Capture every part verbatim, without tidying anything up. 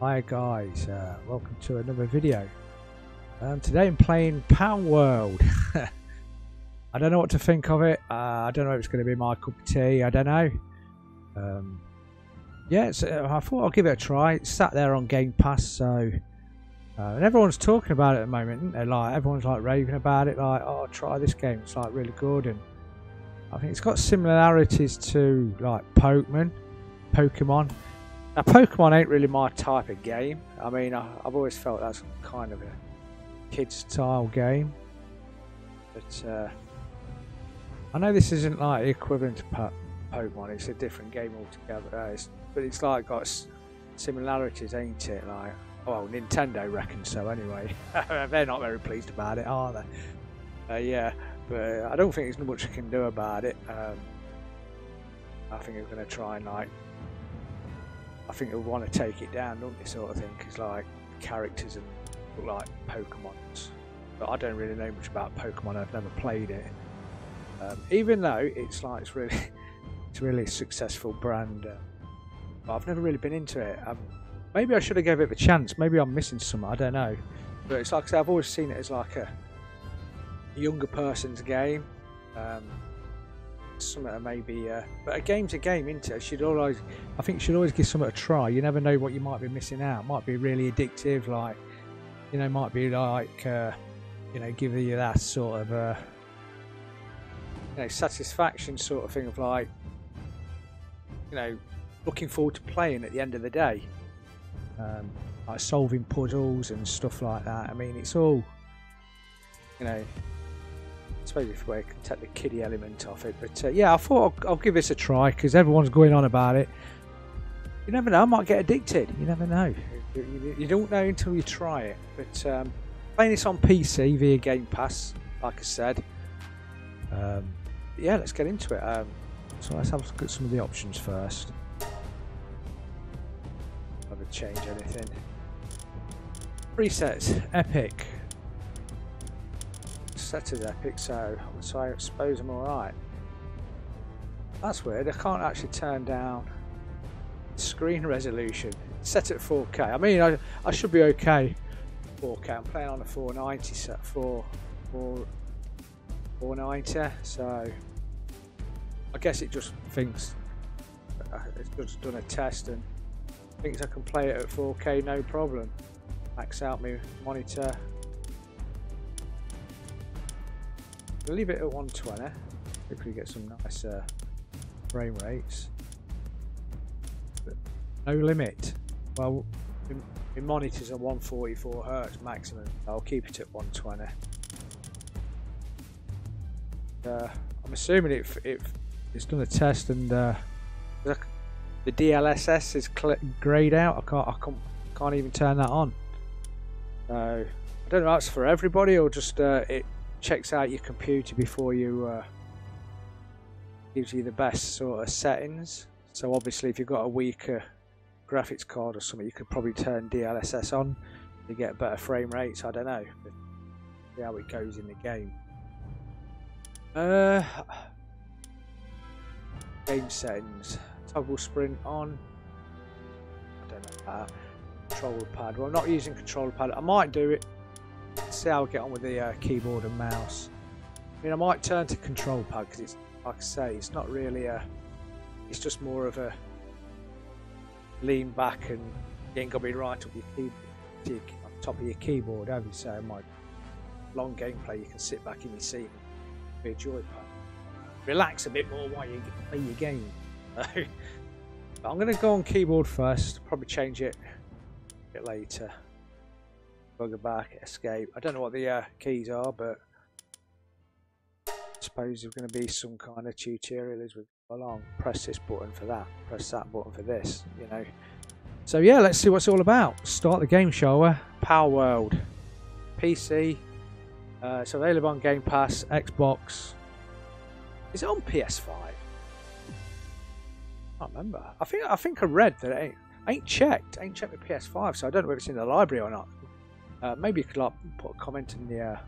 Hi guys, uh, welcome to another video. Um, today I'm playing Palworld. I don't know what to think of it. Uh, I don't know if it's going to be my cup of tea. I don't know. Um, yeah, so I thought I'll give it a try. It's sat there on Game Pass, so uh, and everyone's talking about it at the moment, isn't they? Like everyone's like raving about it. Like, oh, try this game. It's like really good, and I think it's got similarities to like Pokemon, Pokemon. Now, Pokemon ain't really my type of game. I mean, I, I've always felt that's kind of a kid-style game. But uh, I know this isn't like the equivalent to po Pokemon. It's a different game altogether. Uh, it's, but it's like got s similarities, ain't it? Like, well, Nintendo reckons so anyway. They're not very pleased about it, are they? Uh, yeah, but uh, I don't think there's much I can do about it. Um, I think I'm going to try and like. I think they'll want to take it down, don't they, sort of thing, because like characters and look like Pokemons. But I don't really know much about Pokemon. I've never played it. Um, even though it's like it's really, it's really a successful brand, uh, but I've never really been into it. Um, maybe I should have gave it a chance. Maybe I'm missing something. I don't know. But it's like I said, I've always seen it as like a younger person's game. Um, Something that maybe, uh, but a game's a game, isn't it? Should always, I think, you should always give something a try. You never know what you might be missing out. It might be really addictive, like you know, might be like uh, you know, give you that sort of uh, you know, satisfaction sort of thing of like you know, looking forward to playing at the end of the day, um, like solving puzzles and stuff like that. I mean, it's all you know. I suppose if we can take the kiddie element off it, but uh, yeah, I thought I'll, I'll give this a try because everyone's going on about it. You never know, I might get addicted. You never know. You, you don't know until you try it. But um, playing this on P C via Game Pass, like I said. Um, yeah, let's get into it. Um, so let's have a look at some of the options first. I haven't changed anything. Presets, epic. Set as epic, so, so I suppose I'm alright. That's weird, I can't actually turn down screen resolution. Set at four K. I mean, I, I should be okay. four K, I'm playing on a four ninety set, four ninety, so I guess it just thinks, it's just done a test and thinks I can play it at four K no problem. Max out my monitor. Leave it at one twenty. Hopefully get some nice uh, frame rates. But no limit. Well, my monitor's at one forty-four hertz maximum. I'll keep it at one twenty. Uh, I'm assuming it, it it's done a test and uh, the D L S S is greyed out. I can't I can't can't even turn that on. So I don't know if that's for everybody or just uh, it. Checks out your computer before you uh, gives you the best sort of settings. So obviously if you've got a weaker graphics card or something, you could probably turn D L S S on to get better frame rates. I don't know, but see how it goes in the game. Uh, game settings, toggle sprint on. I don't know about that. Controller pad. Well, I'm not using controller pad. I might do it. See how I get on with the uh, keyboard and mouse. I mean, I might turn to control pad because it's like I say, it's not really a. It's just more of a lean back, and you ain't got to be right up your keyboard, to your, on top of your keyboard, have you? So, in my long gameplay, you can sit back in your seat and be a joypad. Relax a bit more while you play your game. But I'm going to go on keyboard first. Probably change it a bit later. Bugger back, escape. I don't know what the uh, keys are, but I suppose there's going to be some kind of tutorial as we go along. Press this button for that, press that button for this, you know. So yeah, let's see what's all about. Start the game, shall we? Palworld. P C. Uh, it's available on Game Pass, Xbox. Is it on P S five? I can't remember. I think I think I read that it ain't, ain't checked. Ain't checked with P S five, so I don't know if it's in the library or not. Uh, maybe you could like, put a comment in the uh,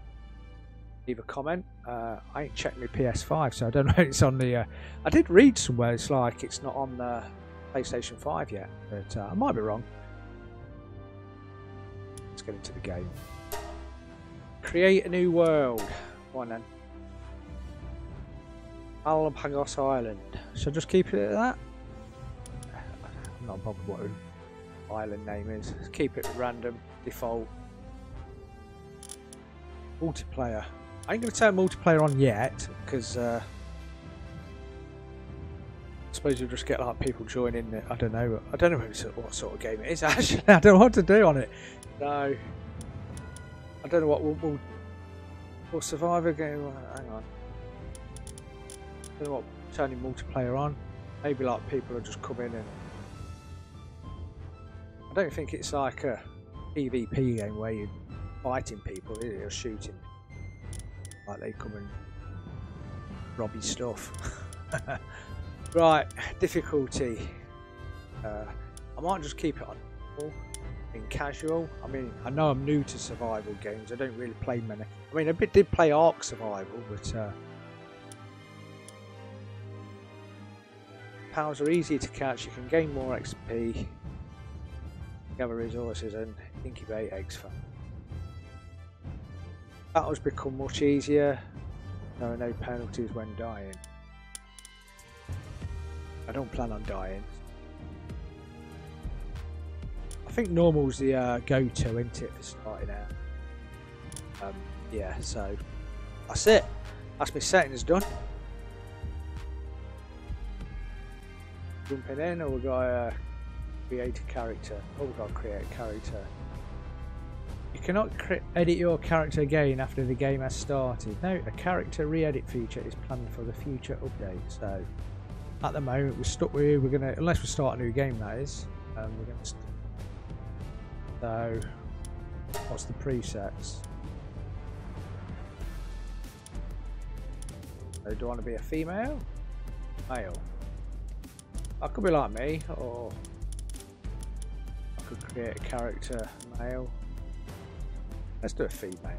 leave a comment. Uh, I ain't checked my P S five, so I don't know if it's on the. Uh, I did read somewhere it's like it's not on the PlayStation five yet, but uh, I might be wrong. get into the game. Create a new world. Come on then. Palworld Island. Should I just keep it at that? I'm not bothered what an island name is. Let's keep it random, default. Multiplayer. I ain't going to turn multiplayer on yet, because uh, I suppose you'll just get like people joining it. I don't know. I don't know what sort of game it is, actually. I don't know what to do on it. No. I don't know what we'll, we'll, we'll Survivor game. Hang on. I don't know what turning multiplayer on. Maybe like people will just come in and. I don't think it's like a PvP game where you're fighting people, is it? Or shooting. Like they come and rob your stuff. Right, difficulty. Uh, I might just keep it on in casual. I mean, I know I'm new to survival games. I don't really play many. I mean, I did play Ark Survival, but uh, powers are easier to catch. You can gain more X P, gather resources, and incubate eggs for. Battles become much easier. There are no penalties when dying. I don't plan on dying. I think normal's the uh, go-to, isn't it, for starting out? Um, yeah, so that's it. That's my settings done. Jumping in, or we've got to create a character. Oh, we've got to create a character. You cannot edit your character again after the game has started. Note, a character re-edit feature is planned for the future update. So, at the moment, we're stuck with we're gonna unless we start a new game. That is, um, we're gonna. St so, what's the presets? So, do I want to be a female? Male. I could be like me, or I could create a character male. Let's do a female.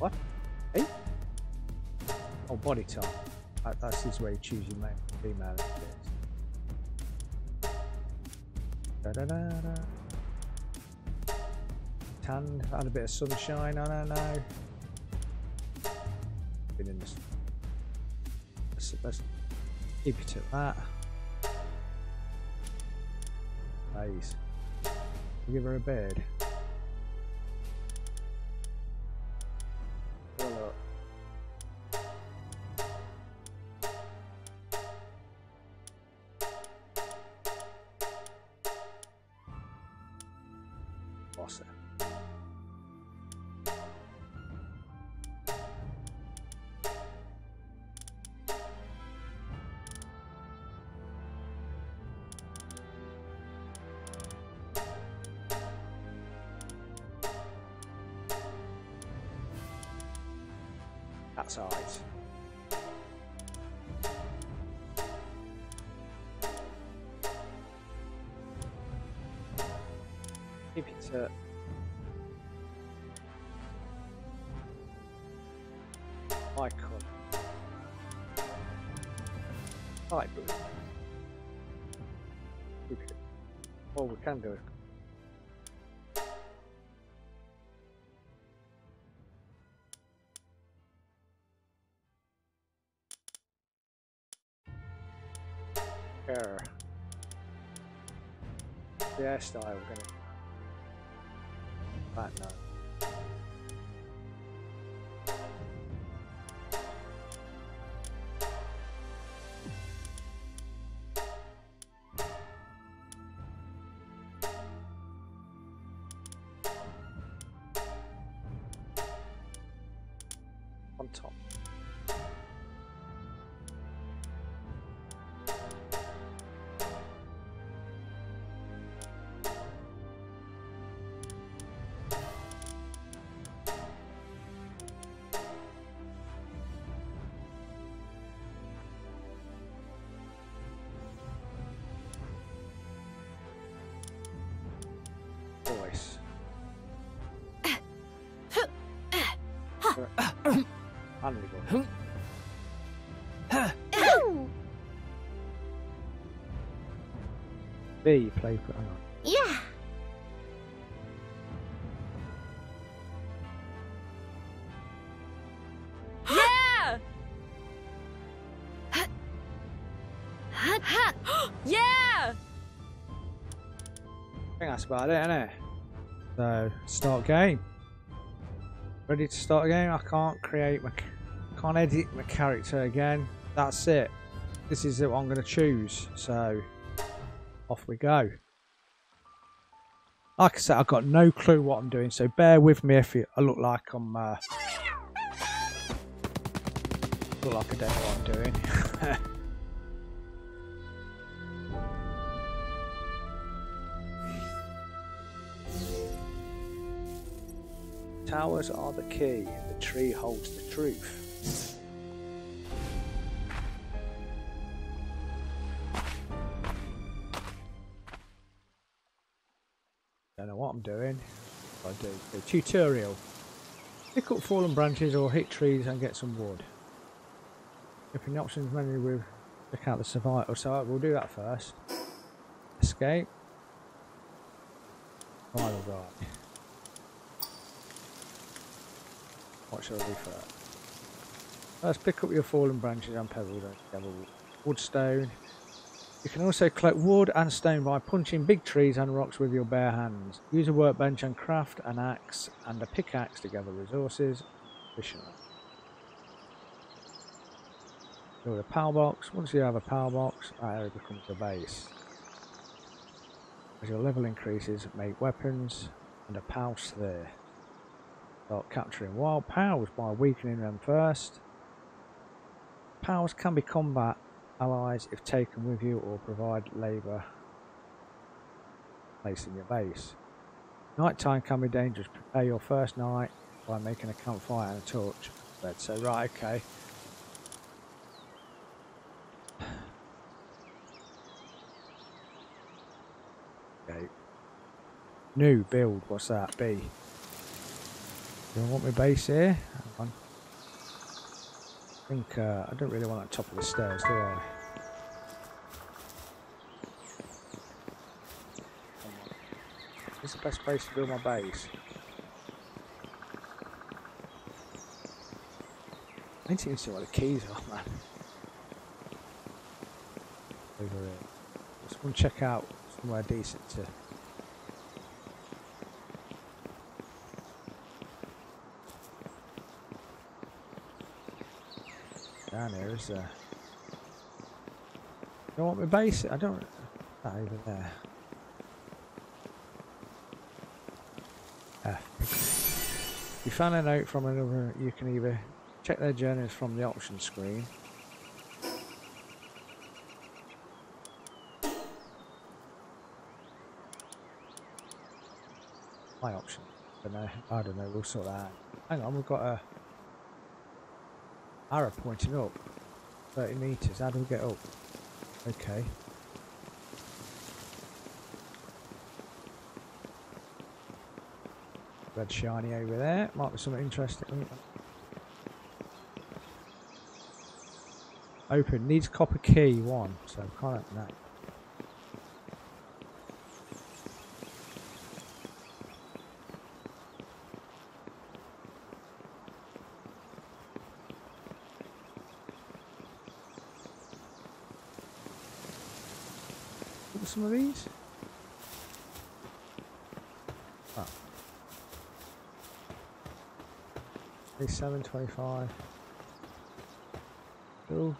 What? Hey? Oh, body type. That, that's his way of choosing male female. Da da da da. Tan, had a bit of sunshine. I don't know. Been in this. Let's, let's keep it at that. Nice. Give her a beard. Well, awesome. That's alright. Keep it up. Icon. Alright, but keep it. Oh, we can do it. The hairstyle, we're gonna. That no. On top. Unbelievable. There you play for. Hang on. Yeah. Yeah. I think that's about it, isn't it? So start game. Ready to start game? I can't create my, can't edit my character again. That's it. This is what I'm going to choose. So off we go. Like I said, I've got no clue what I'm doing, so bear with me if I look like I'm uh, look like I don't know what I'm doing. Towers are the key, the tree holds the truth. Don't know what I'm doing. I do. A tutorial. Pick up fallen branches or hit trees and get some wood. Open the options menu with check out the survival site. We'll do that first. Escape. Final guide. What shall I do first? Let's pick up your fallen branches and pebbles and devil wood stone. You can also collect wood and stone by punching big trees and rocks with your bare hands. Use a workbench and craft an axe and a pickaxe to gather resources efficiently. Build a power box. Once you have a power box, that area becomes a base. As your level increases, make weapons and a pouch there. Start capturing wild powers by weakening them first. Powers can be combat allies if taken with you or provide labour placed in your base. Nighttime can be dangerous. Prepare your first night by making a campfire and a torch bed. So right, okay. Okay. New build, what's that be? Do I want my base here? Hang on. I think uh, I don't really want that top of the stairs, do I? This is the best place to build my base. I need to even see what the keys are, man. Over here. Let's go and check out somewhere decent to. Down here is there. Don't want my base. I don't. That over there. Ah. You found a note from another. You can either check their journeys from the options screen. My option. I don't know. I don't know. We'll sort that out. Hang on. We've got a. Arrow pointing up, thirty metres, how do we get up? Okay. Red shiny over there, might be something interesting. Open, needs copper key, one, so I can't open that. Some of these? Oh. twenty-seven, twenty-five. Ooh.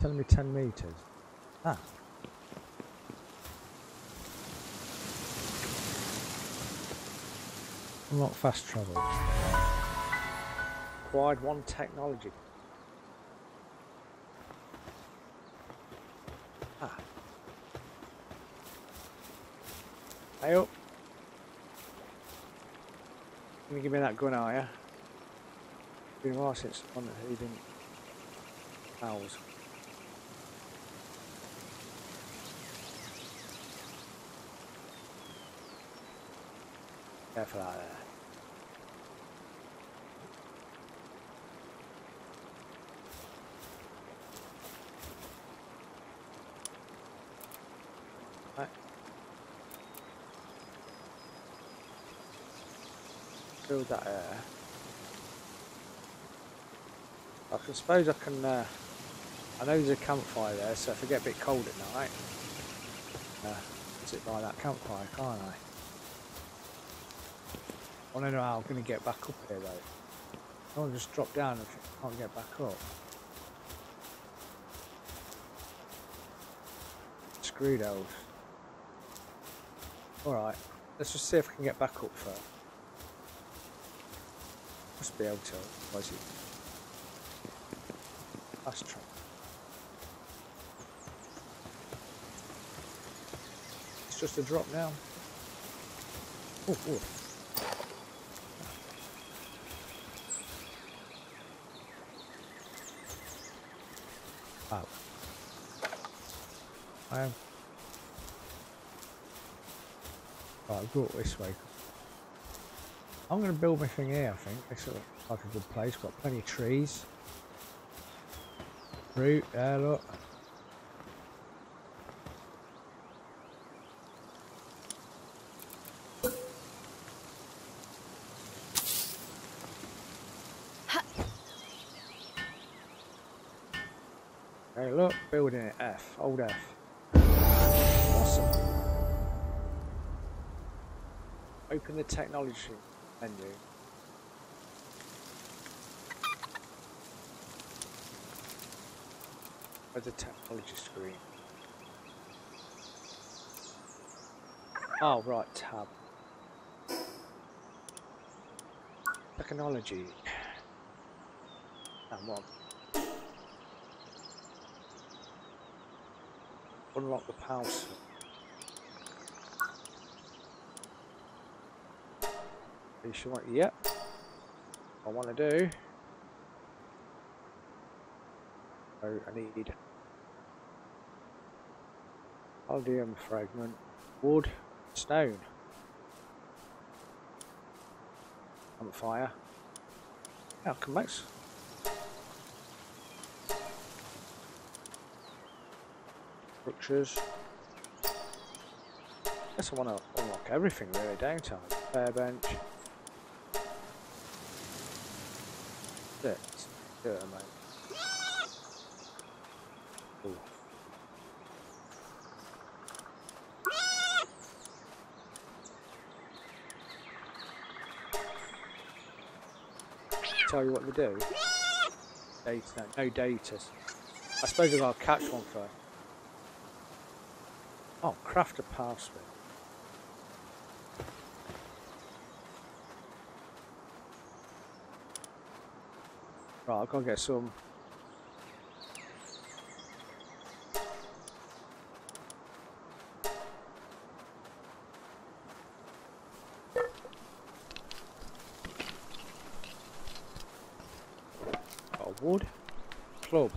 Telling me ten metres. Ah. Unlock fast travel. Acquired one technology. Hey up. Can you give me that gun, are ya? It's been a while since one that he didn't. Owls. Care for that there. through that air. I can, suppose I can, uh, I know there's a campfire there, so if I get a bit cold at night, uh, sit by that campfire, can't I? I don't know how I'm going to get back up here though. I want to just drop down and can't get back up. Screwed old. Alright, let's just see if I can get back up first. Must be able to, was it? Last try. It's just a drop now. Ooh, ooh. Wow. I am. Right, I'll go up this way. I'm going to build my thing here, I think. This looks like a good place. Got plenty of trees. Root there, look. Hey, look, building it. F, old F. Awesome. Open the technology menu. Where's the technology screen? Oh, right, tab. Technology. Come on. Unlock the power switch. You should want, yep. I want to do. Oh, I need Aldium fragment, wood, stone, campfire. Yeah, I'll come back. Structures. Guess I want to unlock everything really, don't I? Fair bench. Let's do it, mate. Ooh. Tell you what we do. Data, no, no data. I suppose I'll catch one first. Oh, craft a power switch. Right, I'll go get some. Got a wood club.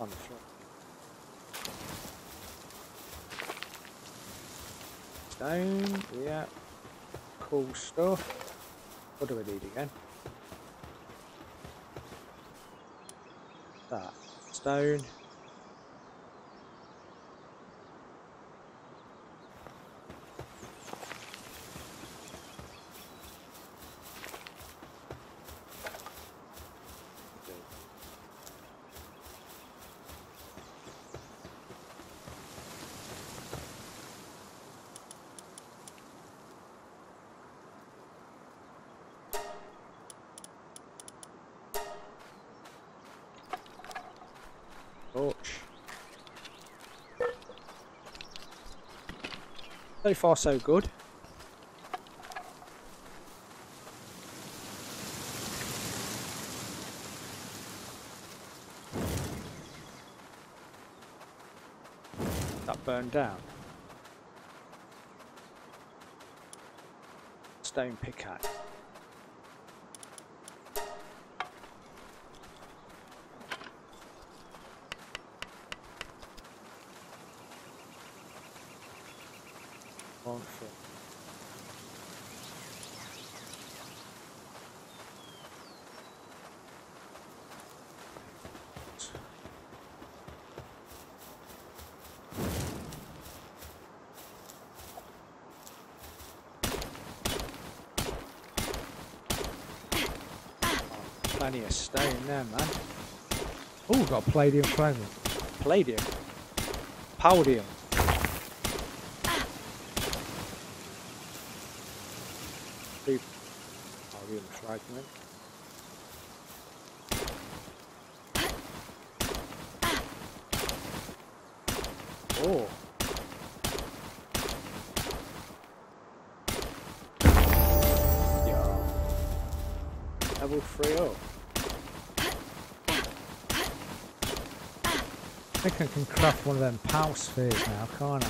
On the floor. Stone, yeah. Cool stuff. What do we need again? That. Stone. So far, so good. That burned down. Stone pickaxe. plenty of stone there, man. Oh, got a Palladium Fragment. Palladium? Palladium. Ah. Palladium Fragment. Ah. Oh. Yeah. Level three oh. I think I can craft one of them power spheres now, can't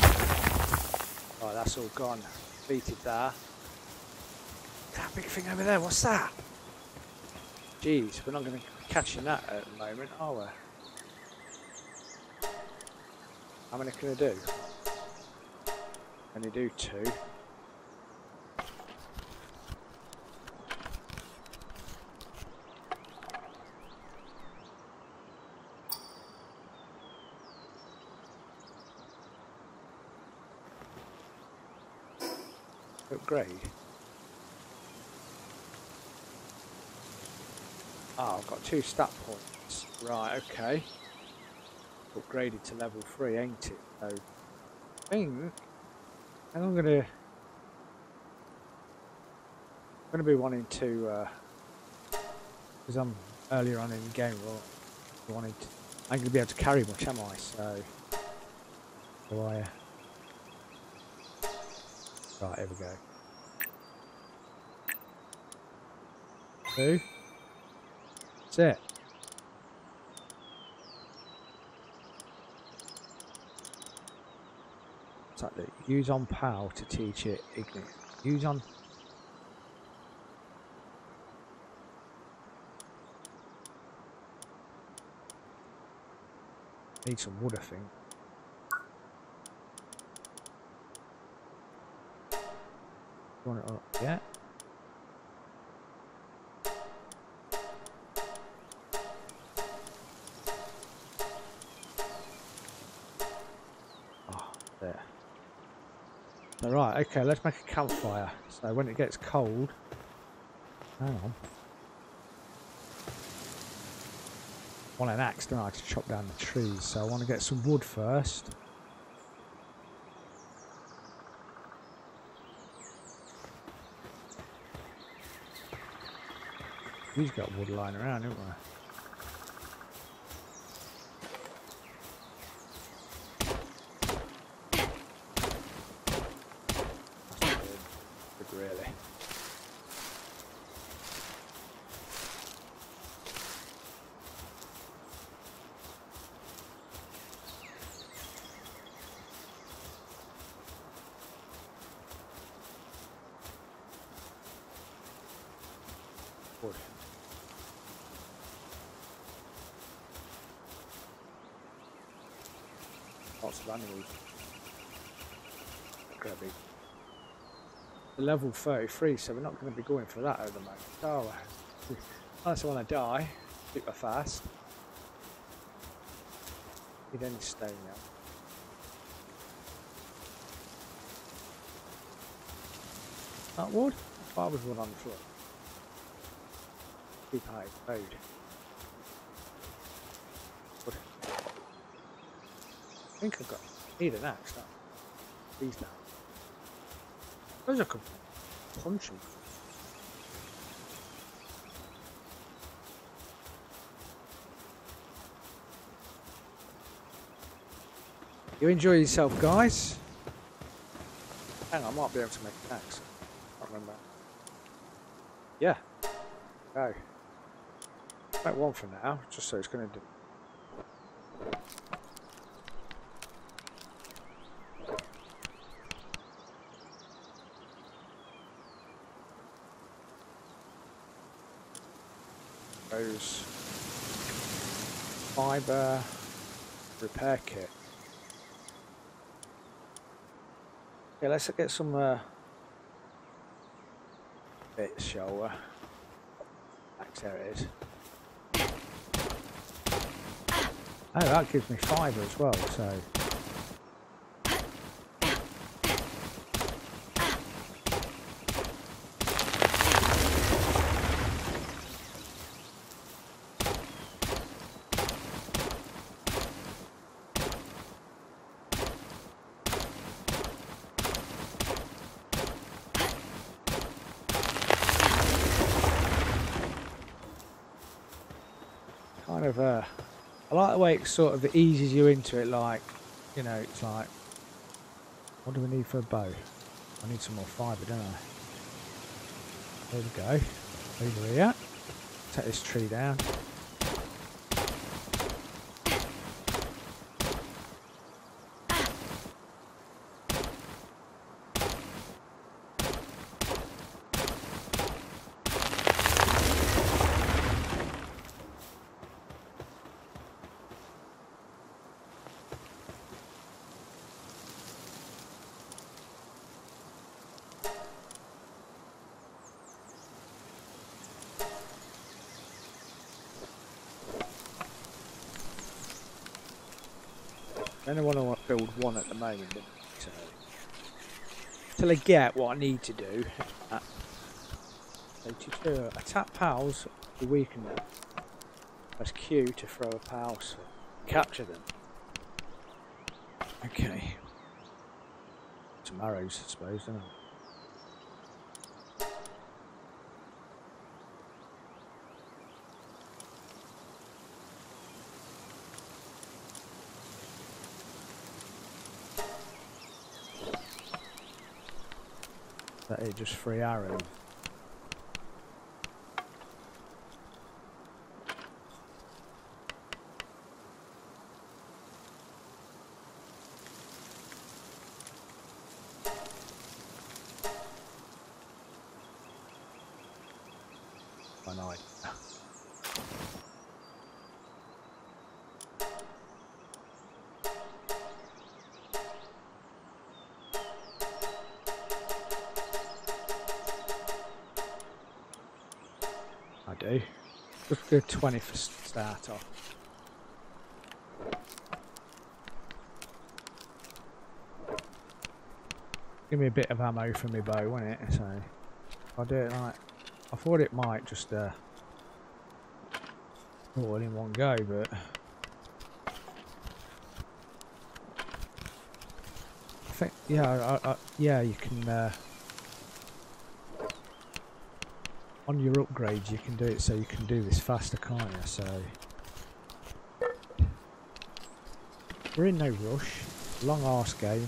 I? Oh, that's all gone. Beated that. That big thing over there, what's that? Jeez, we're not going to be catching that at the moment, are we? How many can I do? Can I do two? Upgrade. Ah, I've got two stat points. Right, okay. Upgraded to level three, ain't it? So I think I'm gonna I'm gonna be wanting to uh because I'm earlier on in the game well wanted I ain't gonna be able to carry much, am I? So do I uh, Right, here we go. Two. That's it. What's that do? Use on PAL to teach it Ignite. Use on... Need some wood, I think. Want it up, yeah. Oh, there. All right, okay, let's make a campfire. So when it gets cold, hang on. I want an axe, don't I, to chop down the trees, so I want to get some wood first. We've got wood lying around, haven't we? That's good. Good, really. Wood. Lots of animals. Grabby. Level thirty-three, so we're not going to be going for that at the moment. Oh, unless I want to die super fast. Need any stone now. That wood? That was wood on the floor. Keep high, road. I think I've got need an axe now. These now. Those are could punch them. You enjoy yourself, guys. Hang on, I might be able to make an axe. I can't remember. Yeah. Go. Make one for now, just so it's gonna do. Fiber repair kit. Yeah, let's get some uh, bits, shall we? Axe, there it is. Oh, that gives me fiber as well, so. kind of a... I like the way it sort of eases you into it, like, you know, it's like, what do we need for a bow? I need some more fibre, don't I? There we go. Over here. Take this tree down. I don't want to build one at the moment, so till I get what I need to do. Uh, attack pals to weaken them. Press Q to throw a pal, so capture them. Okay. Some arrows, I suppose, don't I? That is just free arrows. I know it. Just do twenty for start off. Give me a bit of ammo for my bow, won't it? So I'll do it like I thought it might just uh all in one go, but I think yeah, I, I, yeah, you can. Uh, On your upgrades, you can do it so you can do this faster, can't you? So we're in no rush. Long arse game.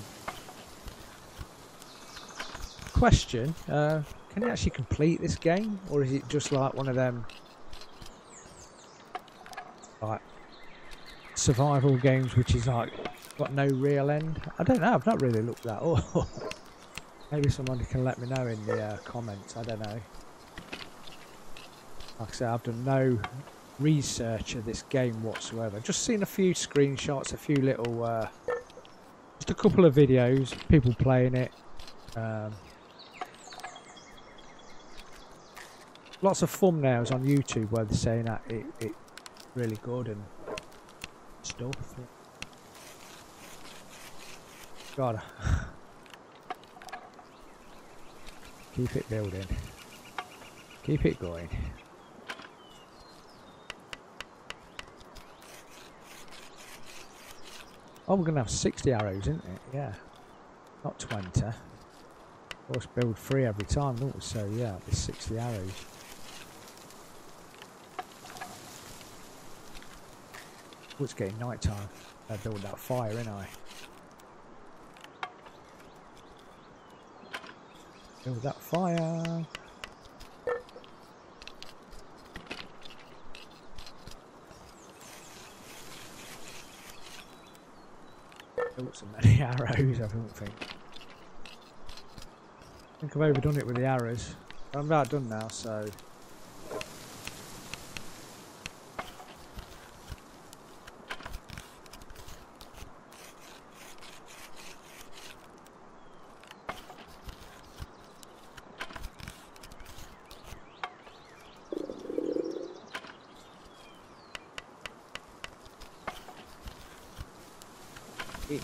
Question: uh, can you actually complete this game, or is it just like one of them like survival games, which is like got no real end? I don't know. I've not really looked that up. Maybe someone can let me know in the uh, comments. I don't know. Like I said, I've done no research of this game whatsoever. Just seen a few screenshots, a few little, uh, just a couple of videos, people playing it. Um, lots of thumbnails on YouTube where they're saying that it, it's really good and stuff. God, keep it building, keep it going. Oh, we're going to have sixty arrows, isn't it? Yeah. Not twenty. Of course, build three every time, don't we? So, yeah, there's sixty arrows. Oh, it's getting night time. I build that fire, ain't I? Build that fire. So many arrows, I don't think. I think I've overdone it with the arrows. I'm about done now, so.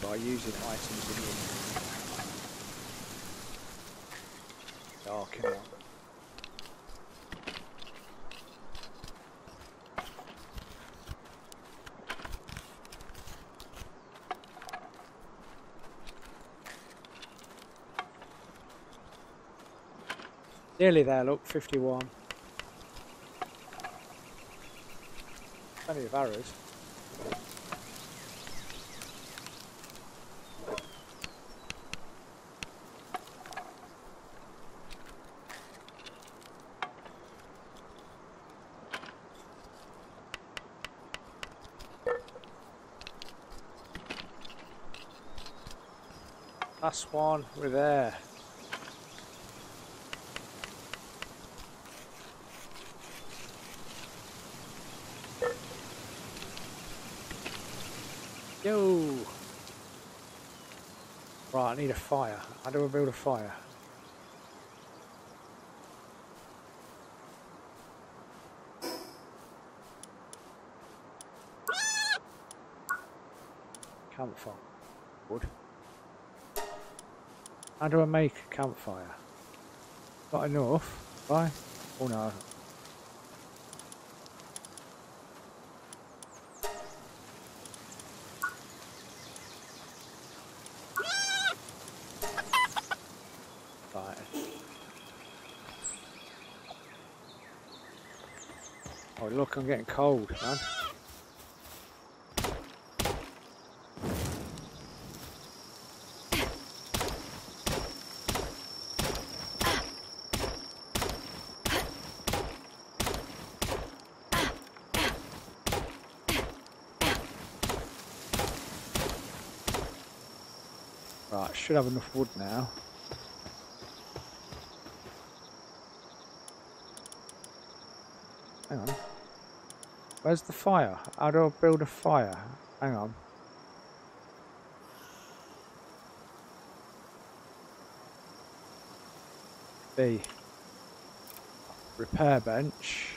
By using items in the oh, come on. Nearly there, look, fifty-one. Plenty of arrows. Last one, we're there. Yo! Right, I need a fire. How do I build a fire? Campfire. Wood. How do I make a campfire? Not enough. Why? Oh no. Right. Oh look, I'm getting cold, man. Should have enough wood now. Hang on. Where's the fire? How do I build a fire? Hang on. B. Repair bench.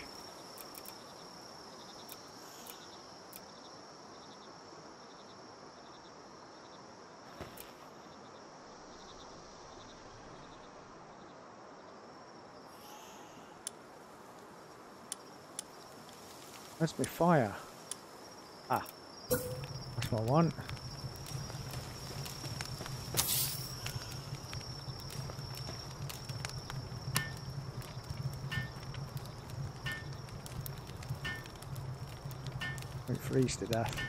Where's my fire? Ah, that's what I want. Don't freeze to death.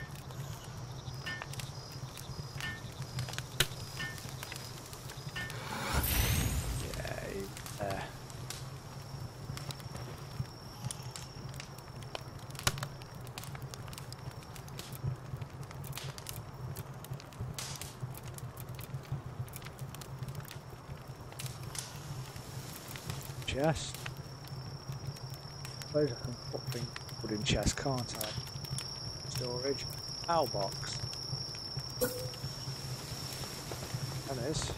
Chest. I suppose I can put things put in chest, can't I? Storage. Owl box. That is.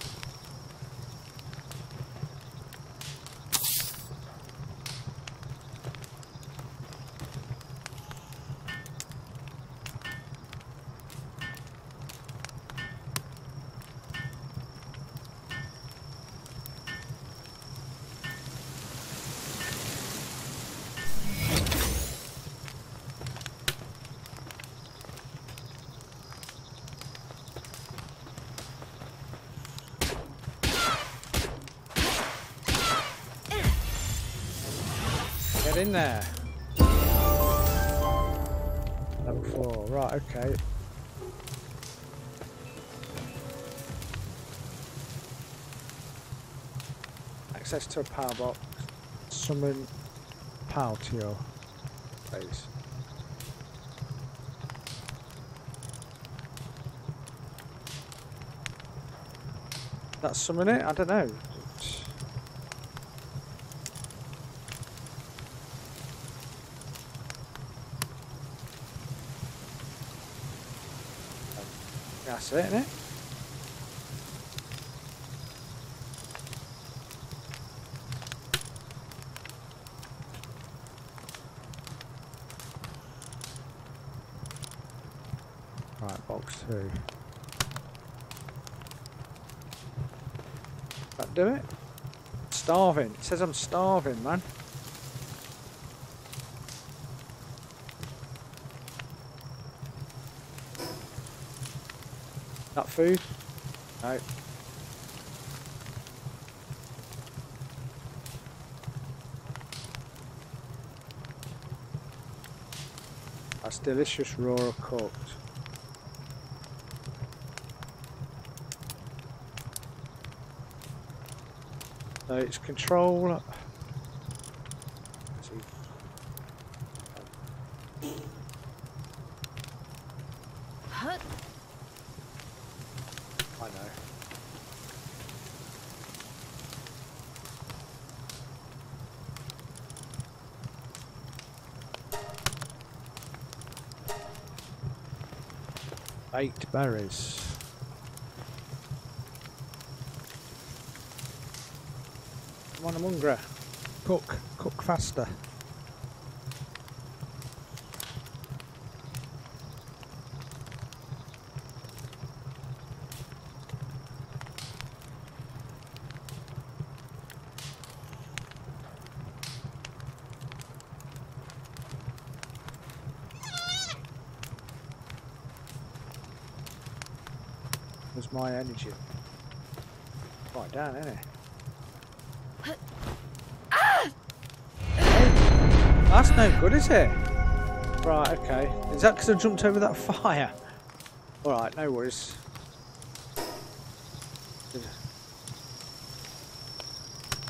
In there. Level four, right, okay. Access to a power box. Summon power to your base. That's summon it? I don't know. That's it, isn't it? Right, box two. That do it? Starving. It says I'm starving, man. That food? No. I That's delicious raw or cooked. So it's control. Eight berries. Come on, I'm hungry. Cook, cook faster. My energy. Right down, isn't it? Ah! That's no good, is it? Right, okay. Is that because I jumped over that fire? Alright, no worries.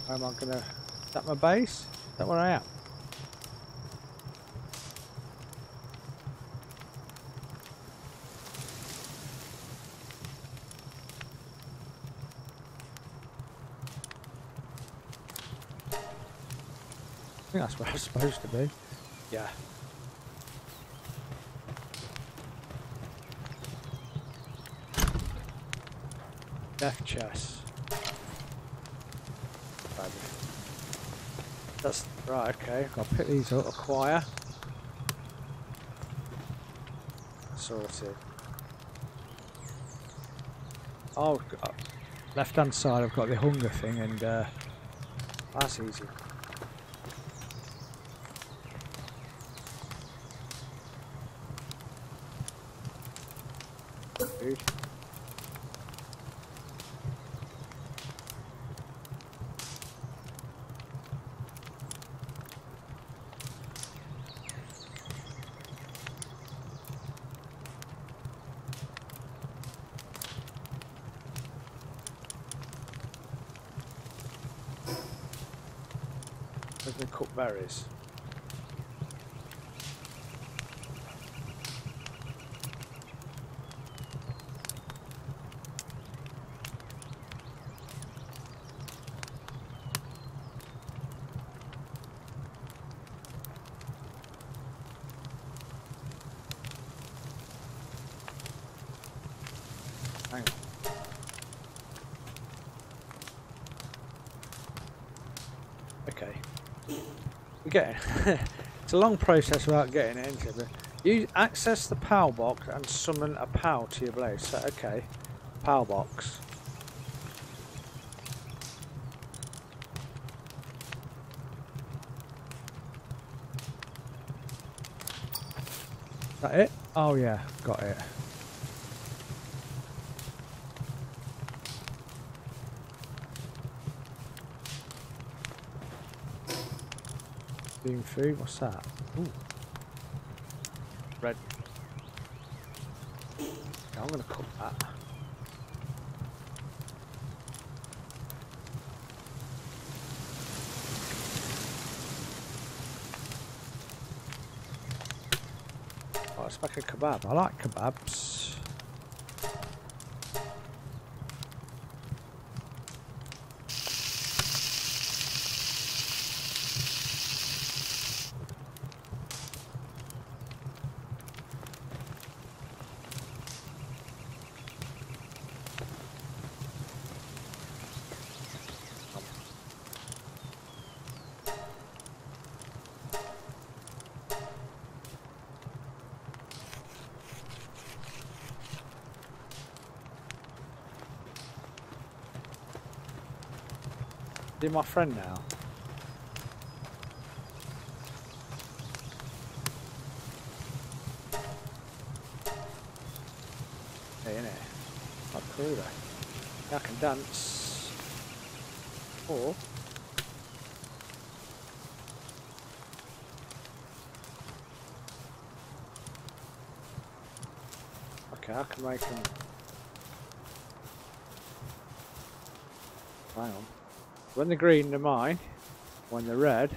How am I gonna. Is that my base? Is that where I am? I think that's where I was supposed to be. Yeah. Death chest. That's right, okay. I'll pick these up. Acquire. Sorted. Oh, left hand side I've got the hunger thing and uh, that's easy. Food. Let me cook berries. Get it. It's a long process without getting it into it. You access the PAL box and summon a PAL to your blade. So, okay, PAL box. Is that it? Oh yeah, got it. Bean food, what's that? Ooh. Red. Yeah, I'm gonna cook that. Oh, it's like a kebab. I like kebabs. You're my friend now. Hey, innit? Quite cool though. I can dance. Or. Okay, how come I can... Hang on. When they're green, they're mine. When they're red...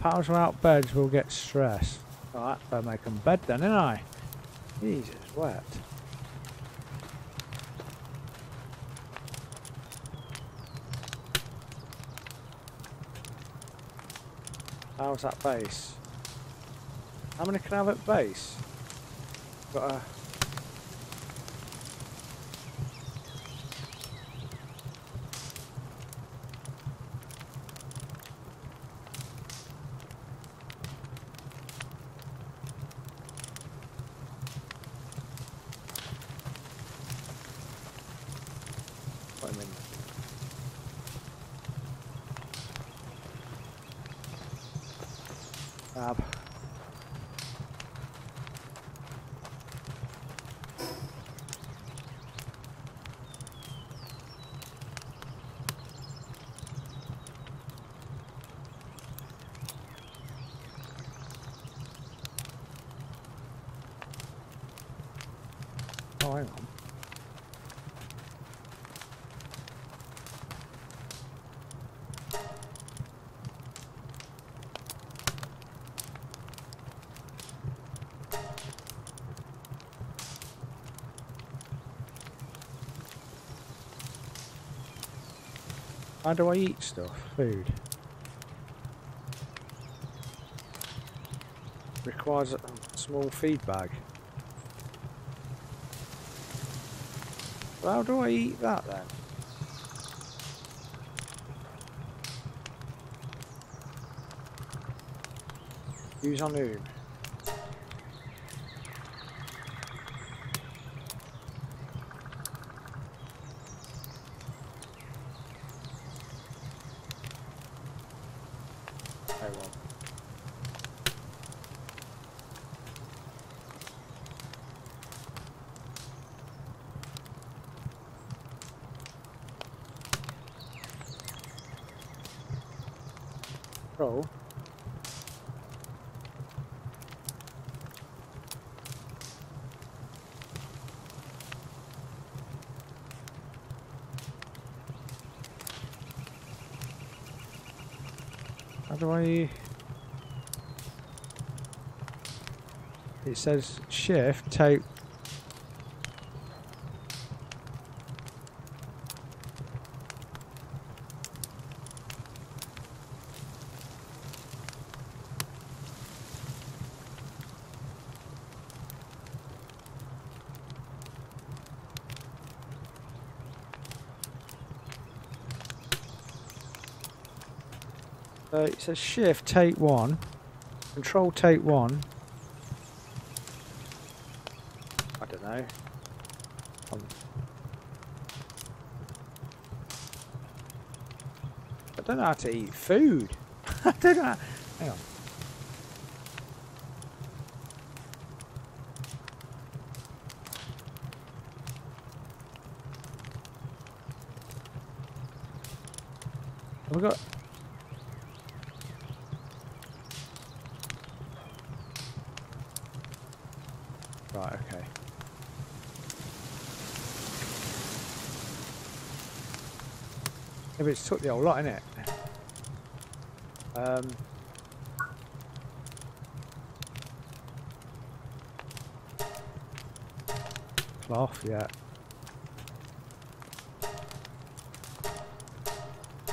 Pals without beds will get stressed. Alright, better make them bed then, ain't I? Jesus, wet. How's that base? How many can I have at base? Got a... Oh, hang on. How do I eat stuff? Food. Requires a small feed bag. How do I eat that then? Use on whom? Pro. How do I... It says shift, take... Uh, it says shift, take one, control, take one. I don't know. Um, I don't know how to eat food. I don't know. How, hang on. Have we got? Right, okay. Maybe it's took the whole lot, innit? Um. Cloth, yeah.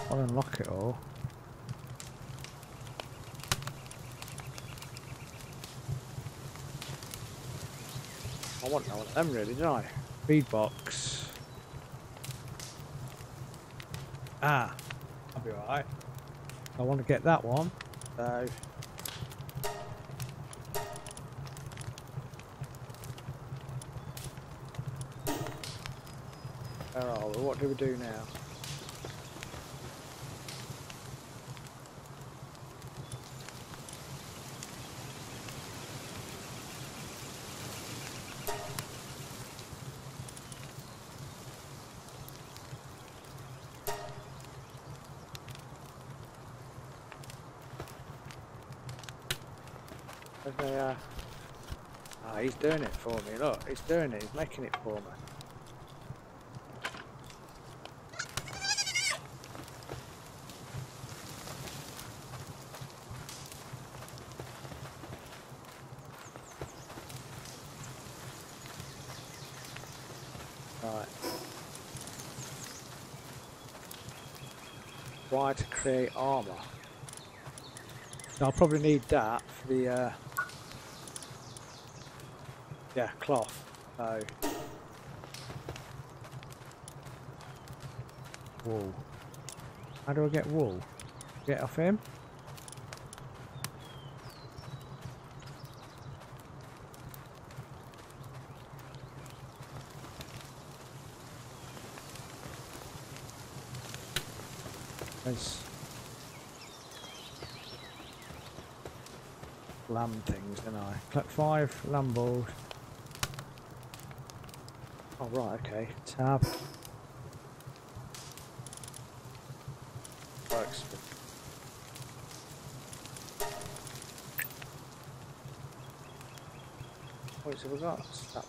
I'll unlock it all. I want that one of them really, don't I? Feed box. Ah, I'll be alright. I want to get that one, so... Where are we? What do we do now? Where they are. Ah, oh, he's doing it for me. Look, he's doing it. He's making it for me. Right. Why to create armour? Now, I'll probably need that for the uh, yeah cloth. So. Wool. How do I get wool? Get off him. Nice. Lamb things, didn't I? Collect five lamb balls. Oh right, okay. Tab. Works. What have we got? That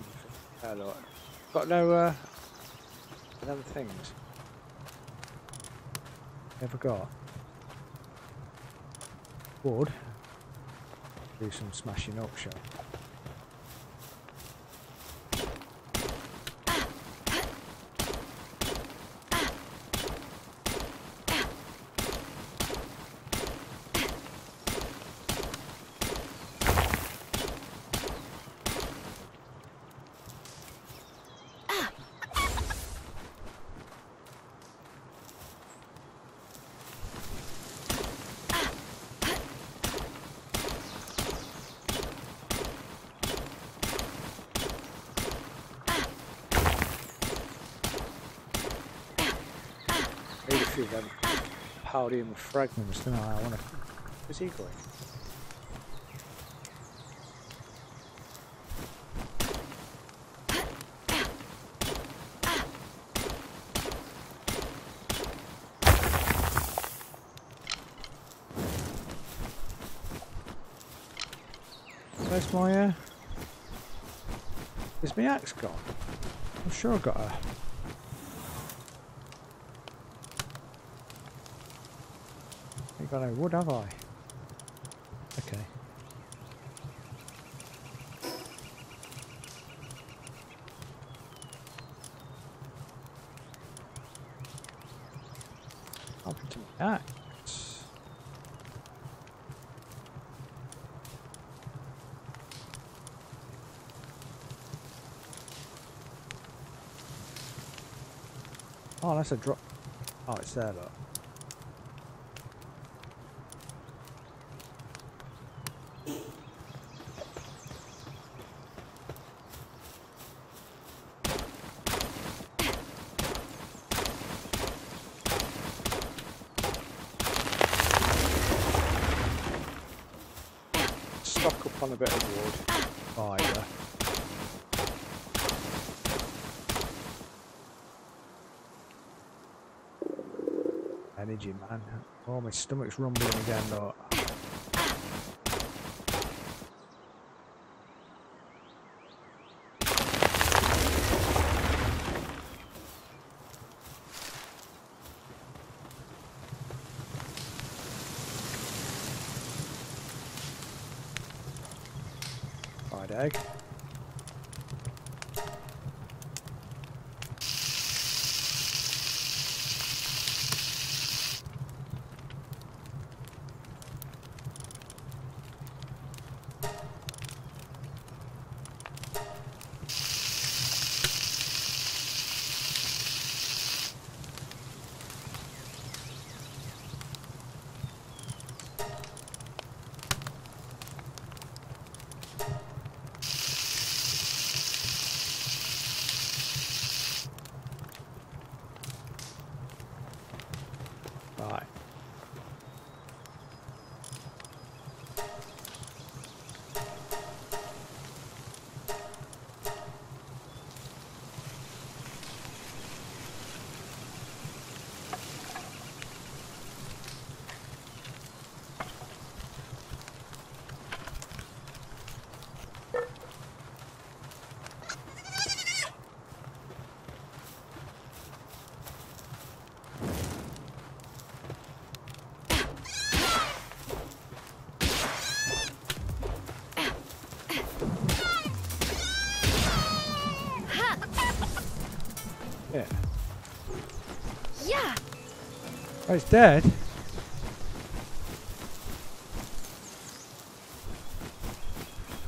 one. Hello. Got no uh, other things. Never got. Wood. Do some smashing up, shall we? Them palladium fragments, don't I? I want to. Is he going? Where's my? Uh... Is my axe gone? I'm sure I got a. I don't know, would have I? Okay. I'll put some axe. Oh, that's a drop. Oh, it's there, look. On a bit of wood. Either. Energy, man. Oh, my stomach's rumbling again, though. Egg. Yeah. Yeah. Oh, he's dead.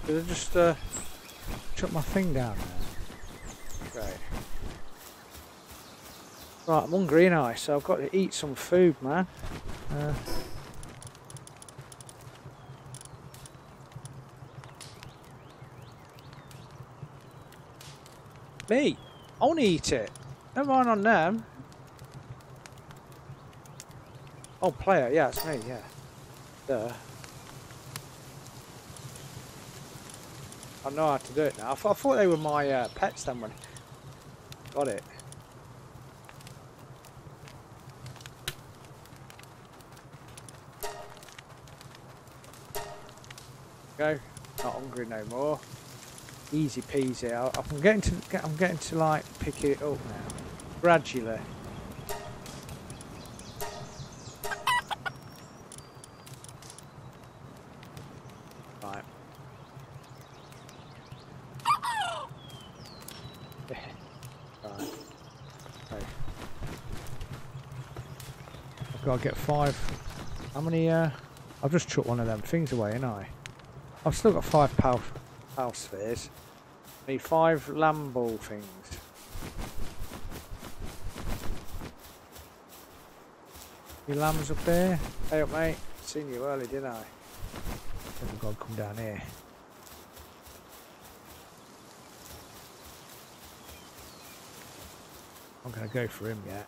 Did I just uh, chuck my thing down there? Right. Right, I'm hungry, ain't I? So I've got to eat some food, man. Uh, me! I want to eat it! Never mind on them. Oh, player, yeah, it's me, yeah. Duh. I know how to do it now. I, th I thought they were my uh, pets then when got it. Go. Not hungry no more. Easy peasy. I, I'm getting to. Get, I'm getting to like pick it up now, gradually. I'll get five. How many? Uh, I've just chucked one of them things away, ain't I? I've still got five pal, pal spheres. I need five lamb ball things. Your lambs up there? Hey up, mate. Seen you early, didn't I? I've got to come down here. I'm going to go for him yet.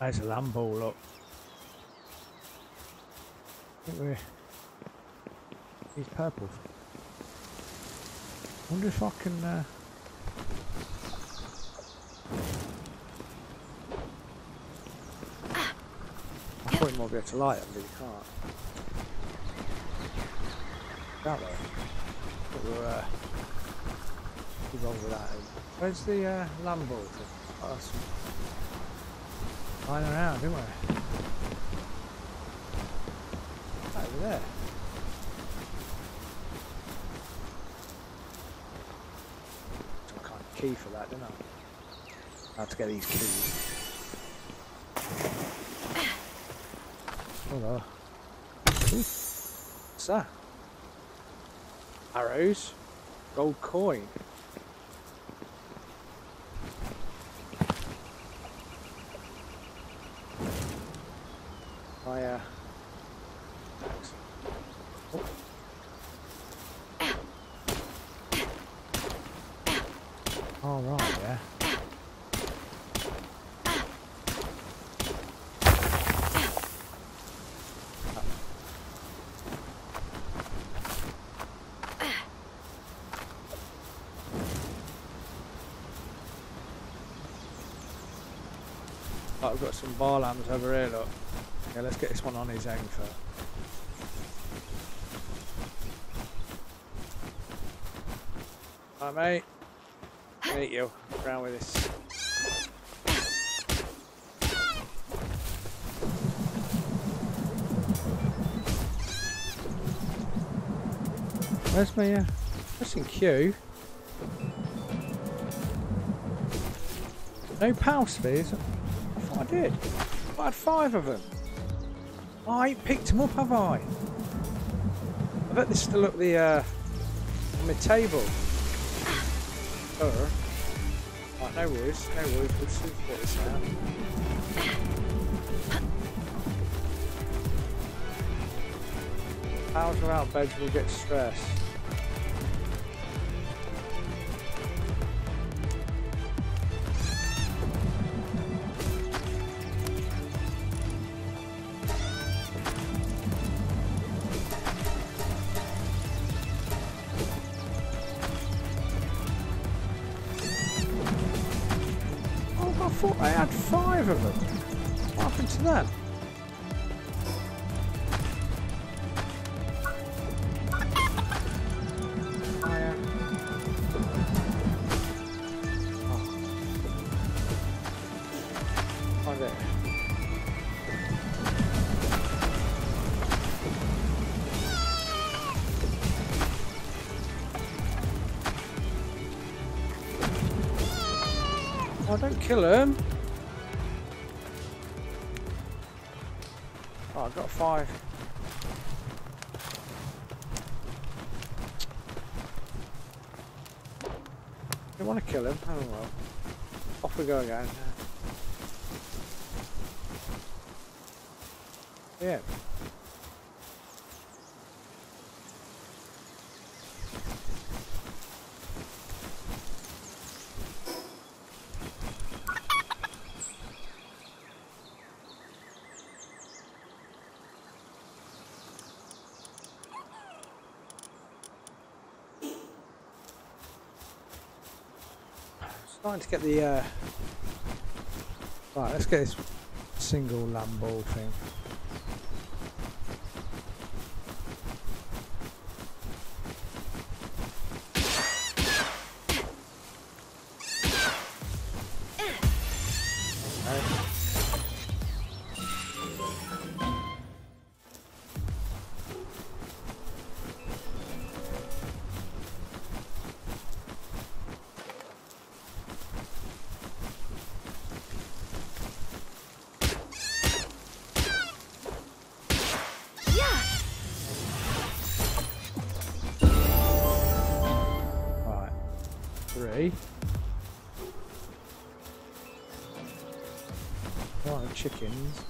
There's a lamb ball up. I think we're... He's purple. I wonder if I can... Uh... I thought he might be able to light him, but he can't. That way. But we're... Uh... What's wrong with that? Where's the uh, lamb ball? Oh, I don't know, didn't we? There. Some kind of key for that, didn't I? I have to get these keys. Hello. What's that? Arrows, gold coin. I uh. All right, yeah. Right, we've got some bar lambs over here, look. Yeah, let's get this one on his own first. All right, mate. Hate you. Around with this. Where's my uh that's in queue? No pal spheres? I thought I did. But I had five of them. I ain't picked them up, have I? I bet they still up the uh on my table. Uh No worries, no worries, we'll see what it's out. Powers are out, beds will get stressed. I had five of them. What happened to them? I, uh... oh. Oh, there. Oh, don't kill him. Oh, I've got five. You want to kill him? Oh well. Off we go again. Yeah. Trying to get the uh... right. Let's get this single lamball thing. Chickens.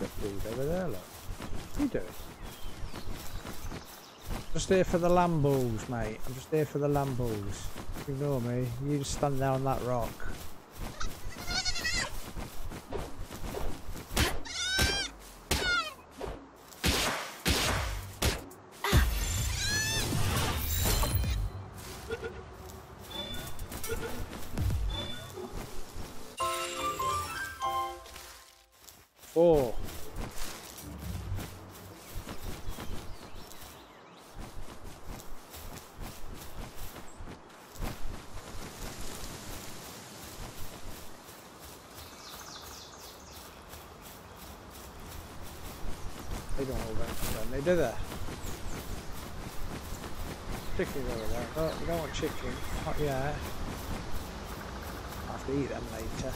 Got food over there, look. What are you doing? Just here for the lamb balls, mate. I'm just here for the lamb balls. Ignore me. You just stand there on that rock. Four. They don't hold that. They do that. Chickens over there. Oh, we don't want chicken. Not yet. I'll have to eat them later.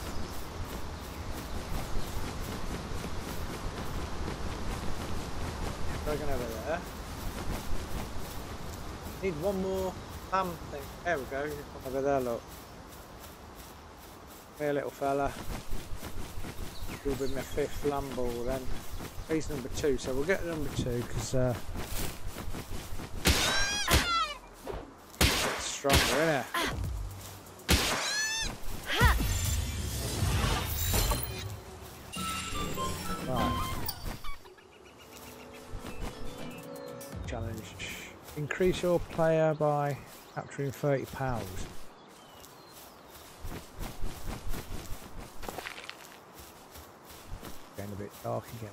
Over there. Need one more lamb thing. There we go. Over there, look. Here, little fella. You'll be my fifth lamb ball then. He's number two, so we'll get number two because uh, it's stronger, isn't it? Increase your player by capturing thirty pounds. Getting a bit dark again.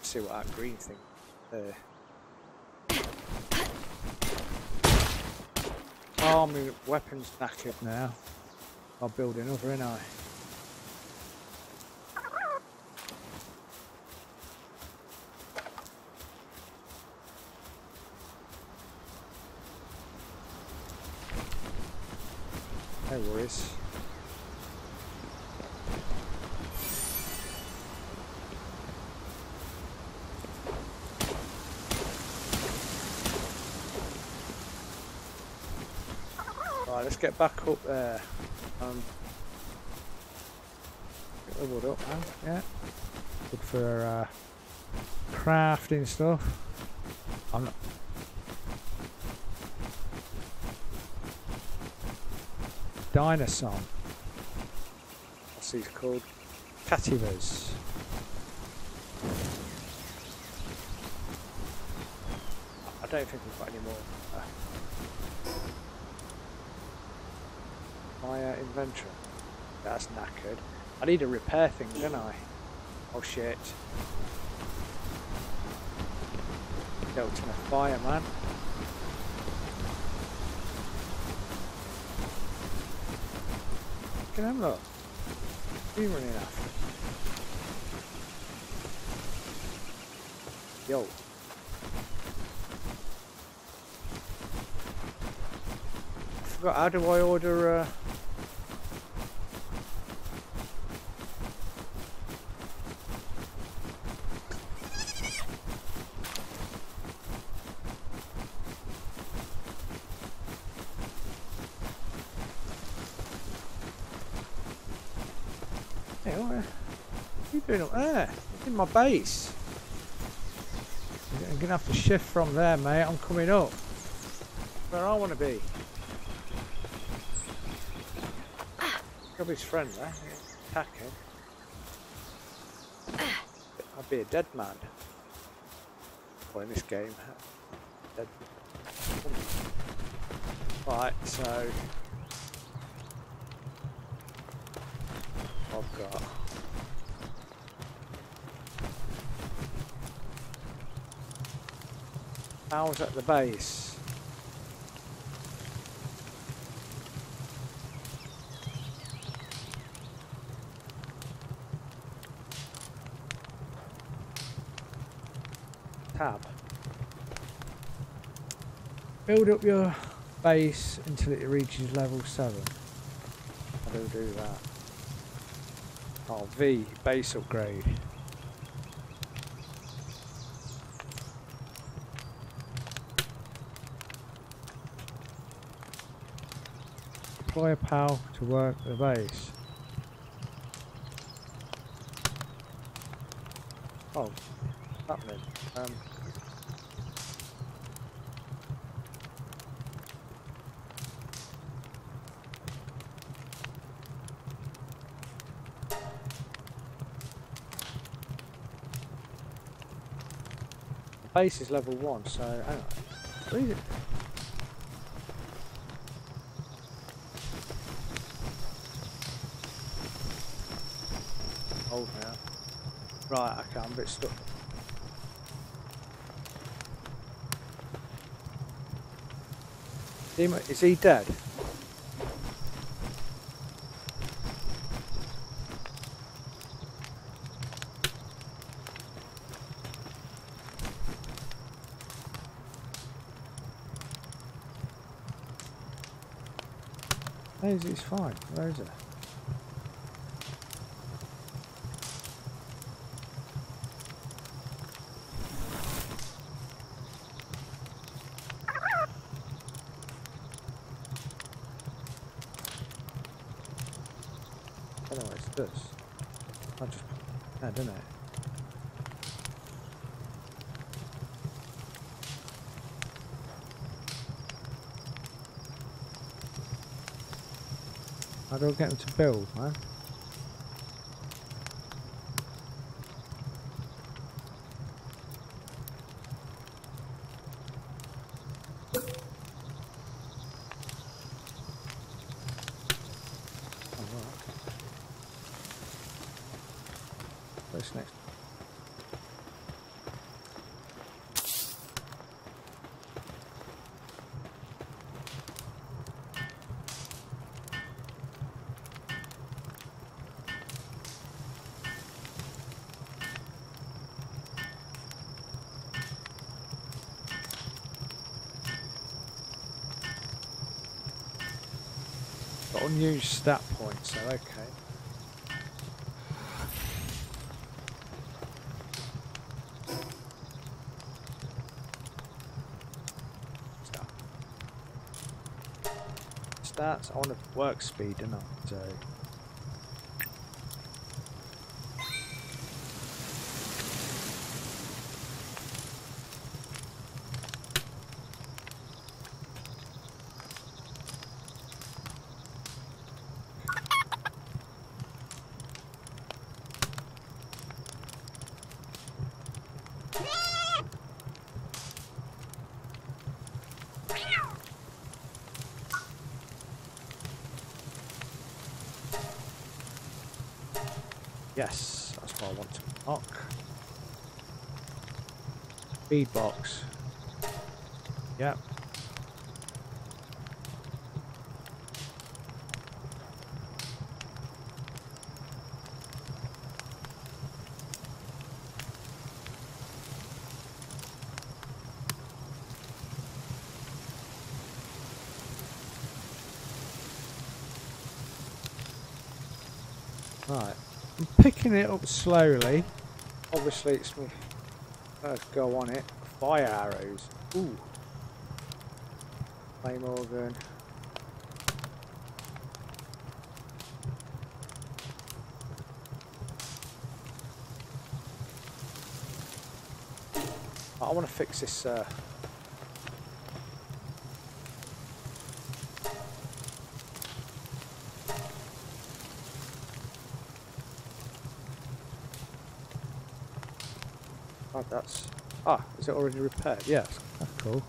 See what that green thing there. Oh, my weapon's knackered now. I'll build another, ain't I? No worries. Let's get back up there. Um, get the wood up now, yeah. Good for uh, crafting stuff. I'm not. Dinosaur. What's these called? Cativas. I don't think we've got any more. Uh, My uh, inventory. That's knackered. I need a repair thing, don't I? Oh shit. Dealt him a fire, man. Look at him, look. What are you running after? Yo. I forgot, how do I order uh... Hey, what are you doing up there? It's in my base. I'm gonna have to shift from there, mate. I'm coming up. Where I wanna be. Grab his friend there, attack him. I'd be a dead man. Well, in this game. Dead. Right, so I've got owls at the base. Tab. Build up your base until it reaches level seven. I don't do that. Oh, V, base upgrade. Deploy a PAL to work the base. Oh, what's happening? Um, base is level one, so hang on. Where is it? Hold now. Right, okay, I'm a bit stuck. Is he dead? No, he's fine. Where is he? This. I just no, didn't I? How do I get them to build, man? Next. Got unused stat points, so okay. That's on a work speed, don't I? So yes, that's what I want to unlock. Speed box. Yeah. Right, I'm picking it up slowly. Obviously, it's my first go on it. Fire arrows. Ooh. Flame organ. I want to fix this. Uh, That's ah, is it already repaired? Yes, that's cool.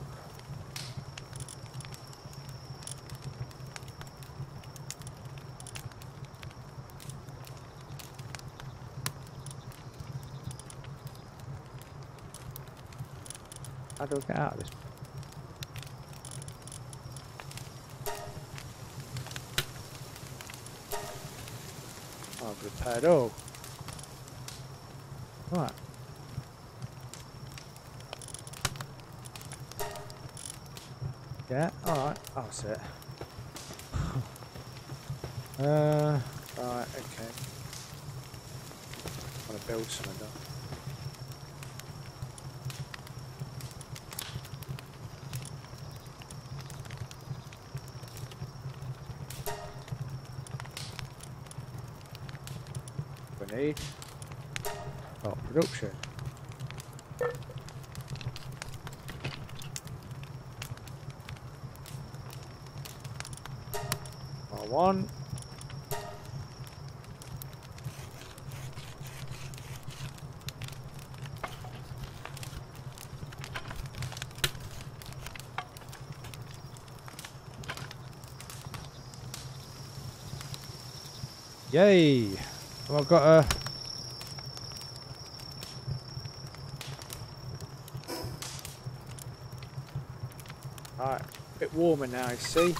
How do I get out of this? Oh, I've repaired all. Right. Yeah, alright, that's it. uh, alright, okay. I'm gonna build something up. We need. Oh, production. One. Yay! Well, I've got a. All right, a bit warmer now. You see.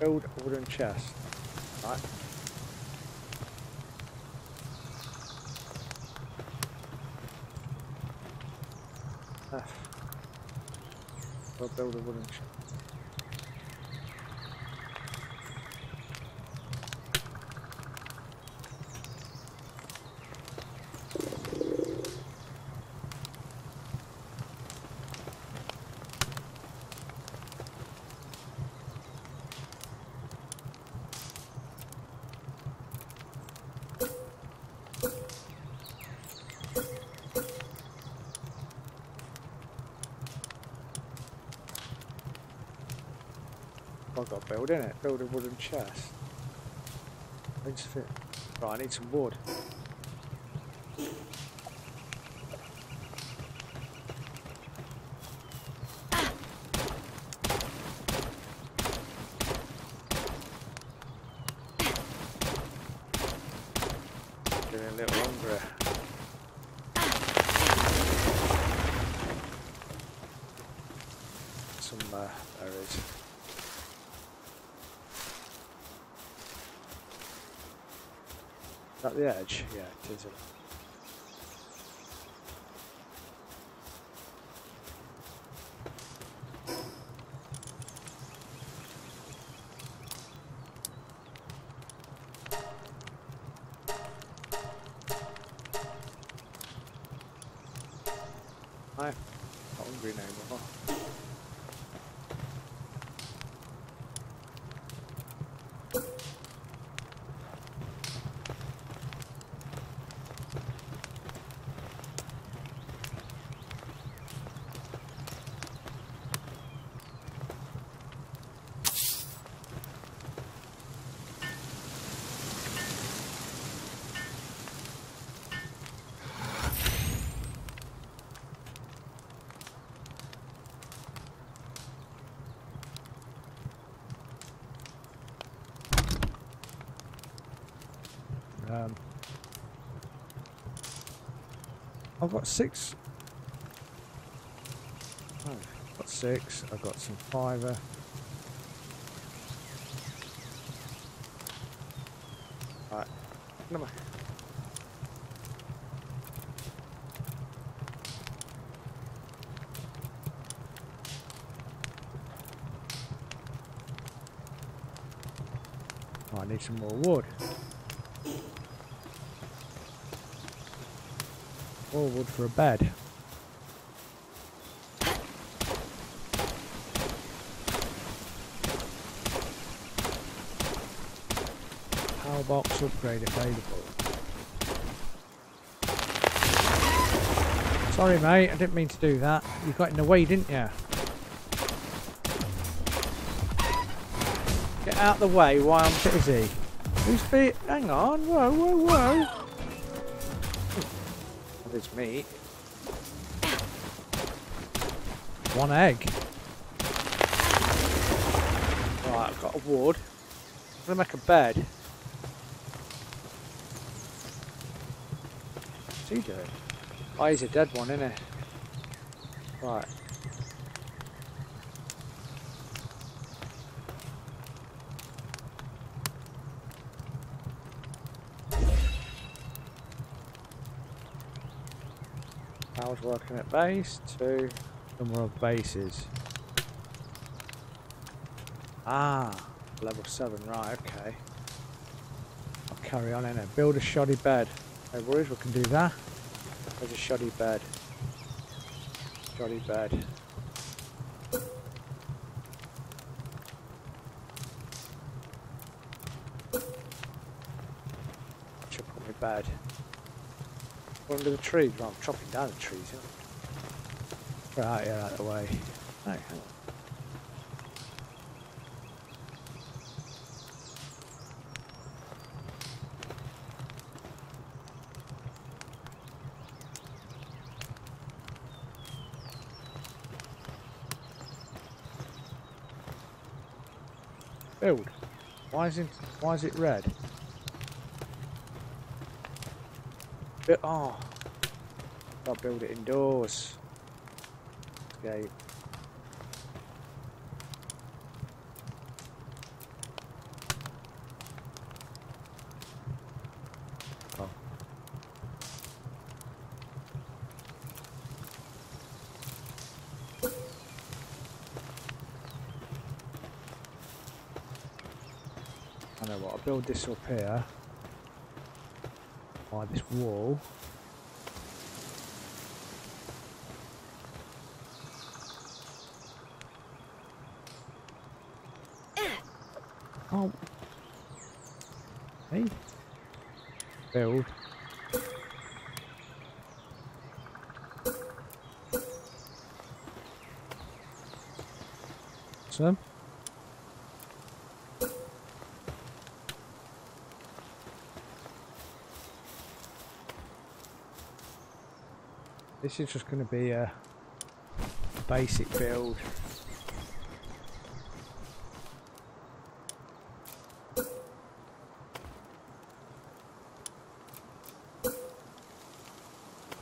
Build a wooden chest. Right. Ah. We'll build a wooden chest. I've got to build in it, build a wooden chest. I need to fit. Right, I need some wood. Getting a little hungry. Some uh, berries. At the edge? Yeah, it is. I'm not hungry anymore. Um, I've got six. Oh, I've got six. I've got some fiver. Right. Number. Oh, I need some more wood. More wood for a bed. Power box upgrade available. Sorry, mate, I didn't mean to do that. You got in the way, didn't you? Get out the way while I'm busy. Who's feet? Hang on, whoa, whoa, whoa. It's me. One egg. Right, I've got a wood. I'm gonna make a bed. What's he doing? Oh, he's a dead one, isn't he? Right. Working at base to number of bases. Ah, level seven, right? Okay. I'll carry on in it. Build a shoddy bed. No worries, we can do that. There's a shoddy bed. Shoddy bed. I should put my bed. Under the trees, well, I'm chopping down the trees. Right, out here, out of the way. Okay. Build. Why is it? Why is it red? But, oh, I'll build it indoors. Okay. Oh. I know what, I'll build this up here. This wall. Oh. Hey. Build. Some. This is just going to be a basic build.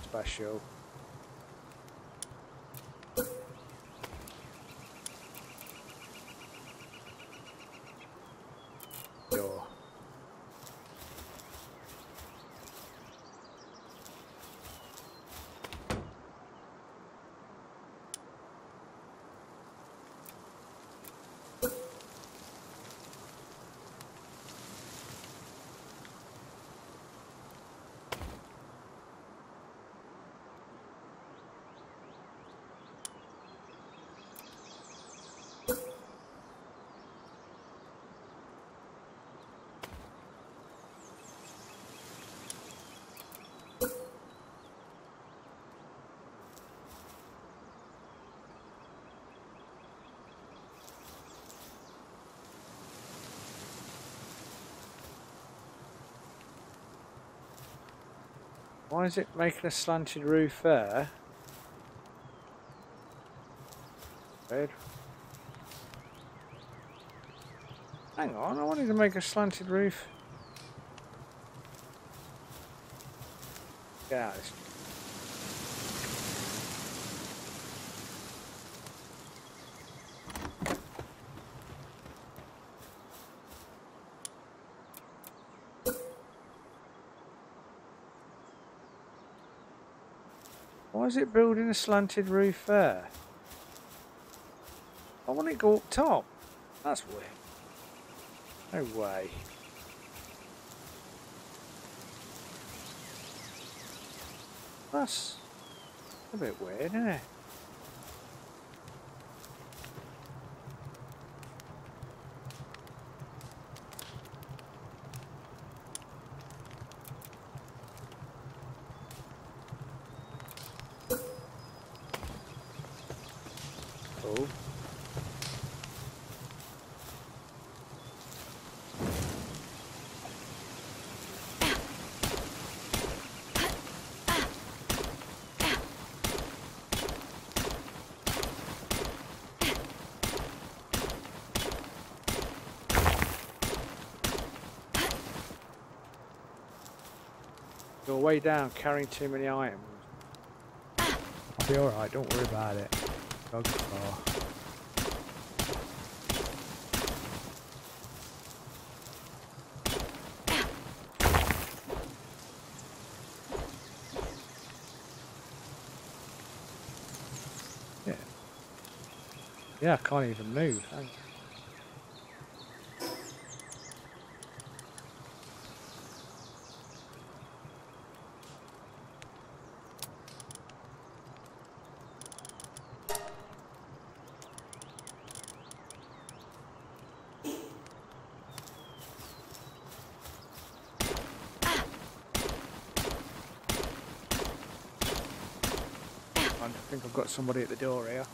Special. Why is it making a slanted roof there? Weird. Hang on, I wanted to make a slanted roof. Get out of this. Why is it building a slanted roof there? I want it to go up top. That's weird. No way. That's a bit weird, isn't it? You're way down carrying too many items. I'll be alright, don't worry about it. Dog car. Yeah. Yeah, I can't even move. I I think I've got somebody at the door here.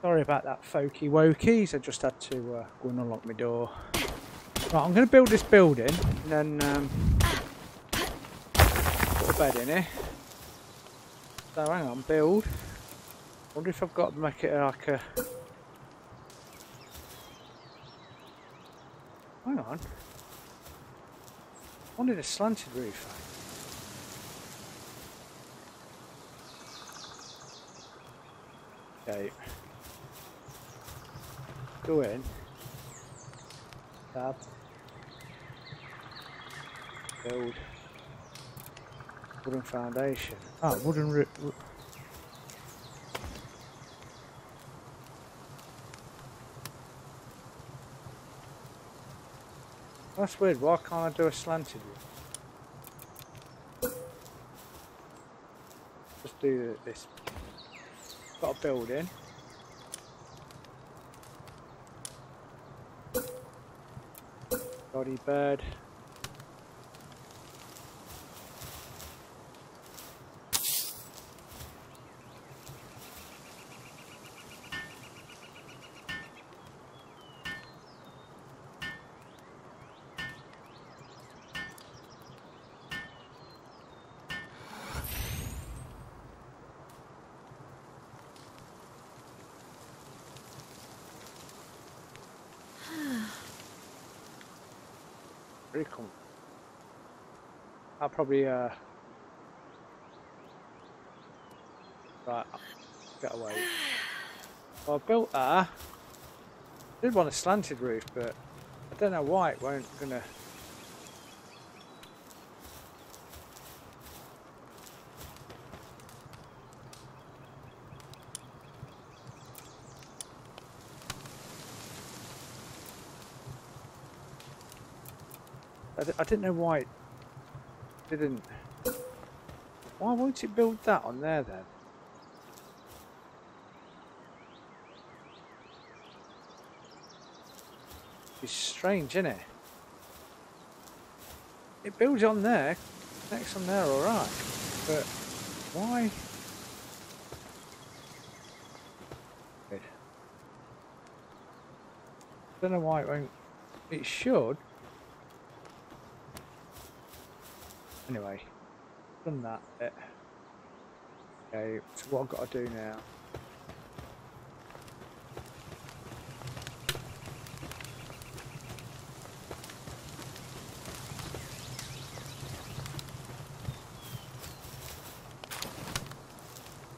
Sorry about that, folky wokies. I just had to uh, go and unlock my door. Right, I'm going to build this building and then um, put a bed in here. So hang on, build. I wonder if I've got to make it like a... Hang on. I wanted a slanted roof. Okay. Go in. Tab. Build. Wooden foundation. Ah, oh, wooden roof. That's weird. Why can't I do a slanted roof? Just do this. Got a building. Body bird. Pretty cool. I'll probably uh right, get away. Well, I built that. I did want a slanted roof, but I don't know why it won't gonna I, d I didn't know why it didn't. Why won't it build that on there then? It's strange, isn't it? It builds on there, next on there, all right. But why? Good. Don't know why it won't. It should. Anyway, done that bit. Okay, so what I've got to do now?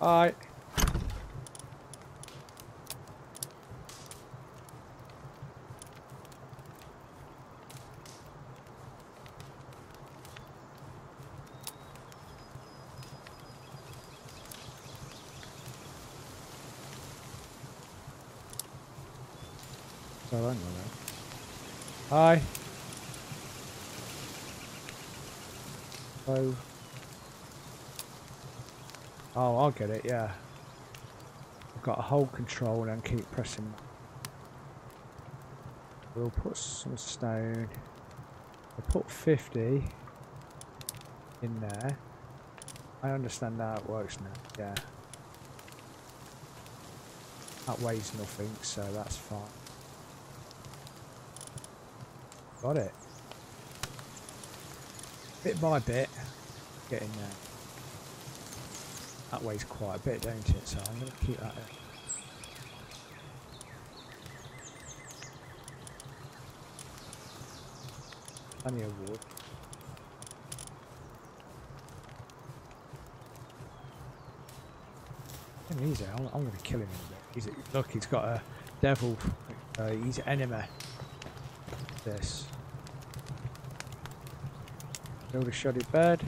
Alright. So Hi. Hello. Oh, I'll get it, yeah. I've got to hold control and keep pressing. We'll put some stone. We'll put fifty in there. I understand how it works now, yeah. That weighs nothing, so that's fine. Got it. Bit by bit, get in there. That weighs quite a bit, don't it? So I'm going to keep that in. Plenty of wood. And he's a, I'm, I'm going to kill him in a bit. He's a, look, he's got a devil. Uh, he's an enemy. This. Build a shoddy bed.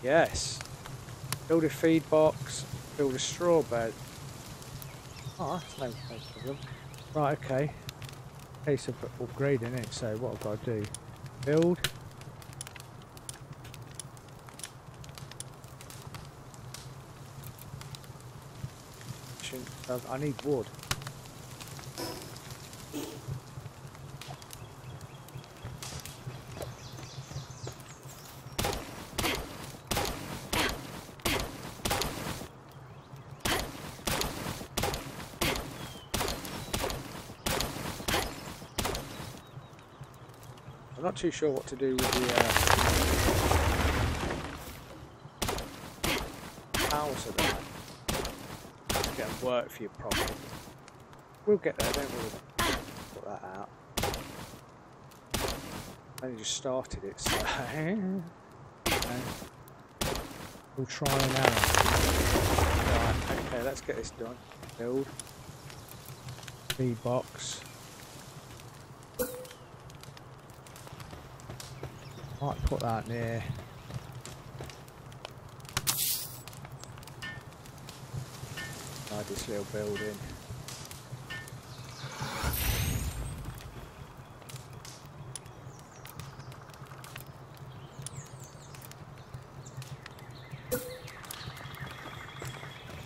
Yes. Build a feed box, build a straw bed. Oh, that's no problem. Right, okay. Case of upgrading it, so what I've got to do. Build. I need wood. Not too sure what to do with the uh, house at the moment. Get them work for your profit. We'll get there, don't worry. Put that out. I only just started it, so okay. We'll try an hour. Right, okay, let's get this done. Build. Feed box. Might put that near. Inside this little building.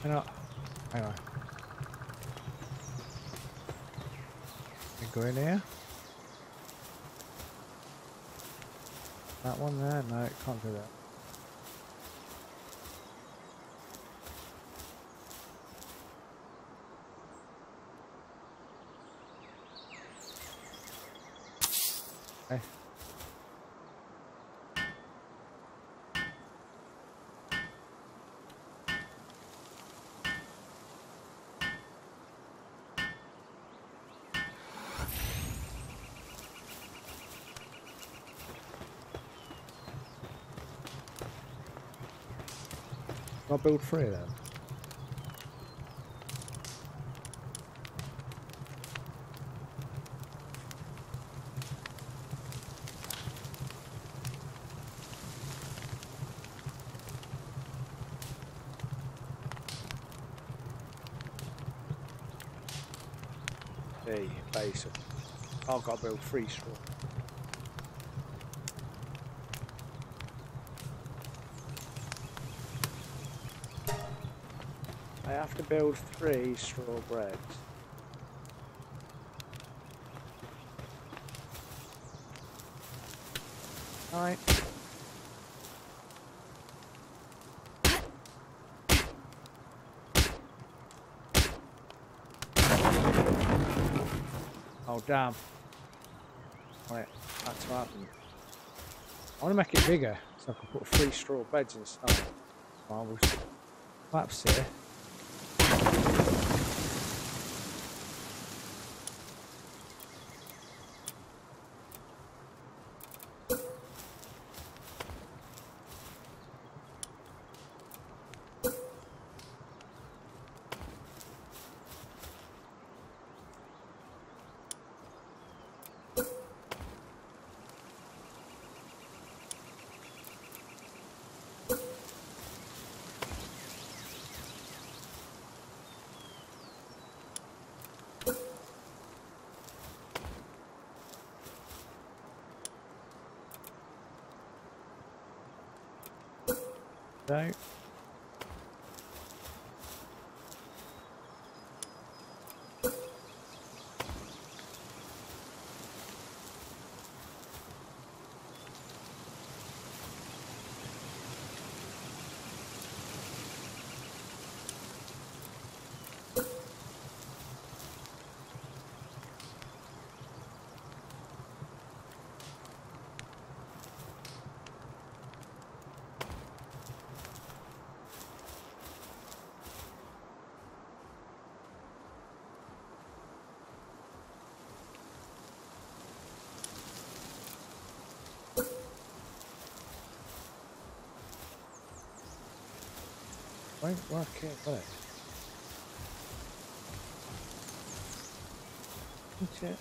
Why not? Hang on. Go in here. That one there? No, it can't do that. Okay. I'll build three of them. The base. I've got to build three straw. have to build three straw bricks. Right. Oh damn. Wait, that's what happened. I want to make it bigger so I can put three straw beds inside. Marble flaps here. No. Won't work it, will it? That's it.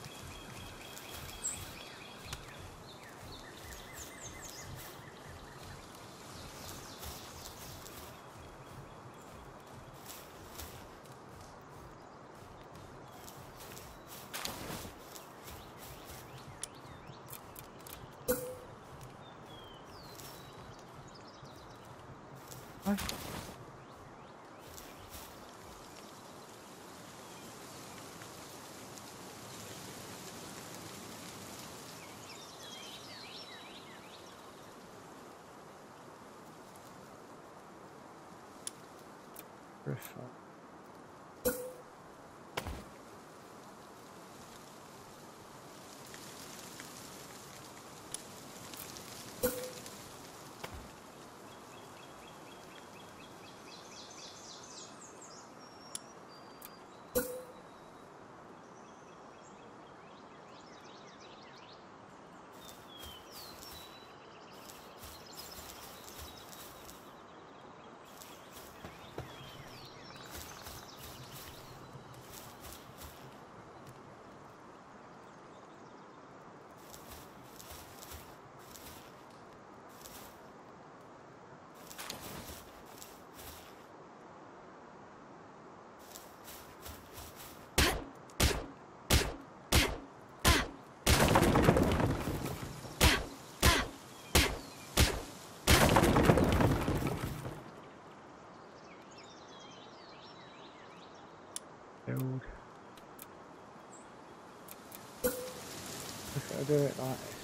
I do it like this.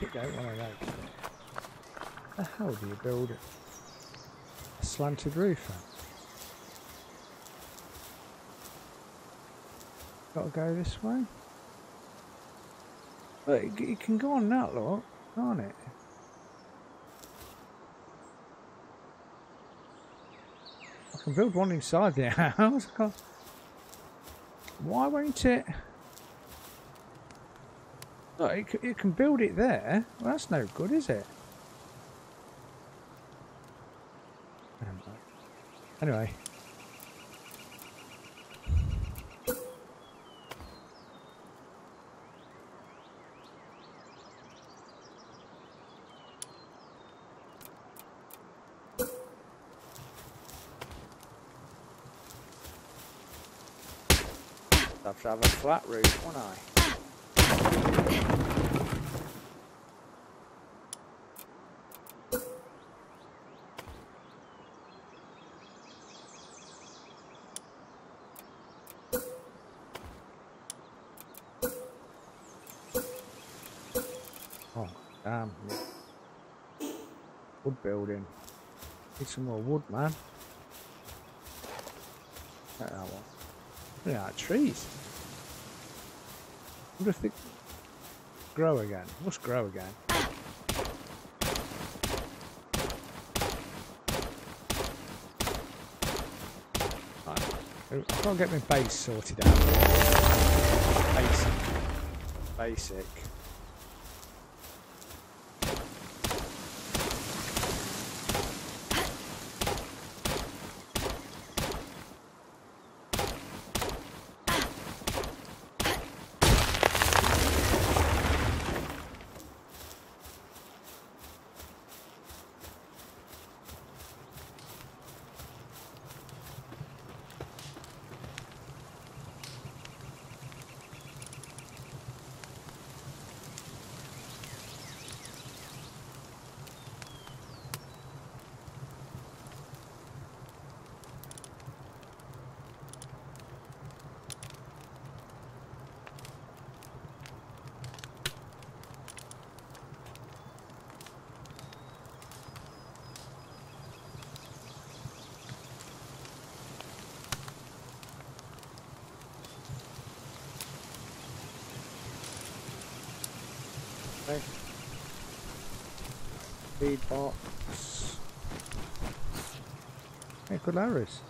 You don't want to like it. How do you build a slanted roof? Got to go this way. Look, it can go on that lot, can't it? I can build one inside the house. Why won't it? Look, it can, it can build it there. Well, that's no good, is it? Anyway. I'll have to have a flat roof, won't I? Oh, damn. Wood building. Need some more wood, man. Look at that one. Look at that, trees. I wonder if they grow again. It must grow again. Right. I've got to get my base sorted out. Basic. Basic. Feed box. Hey, good Larry's.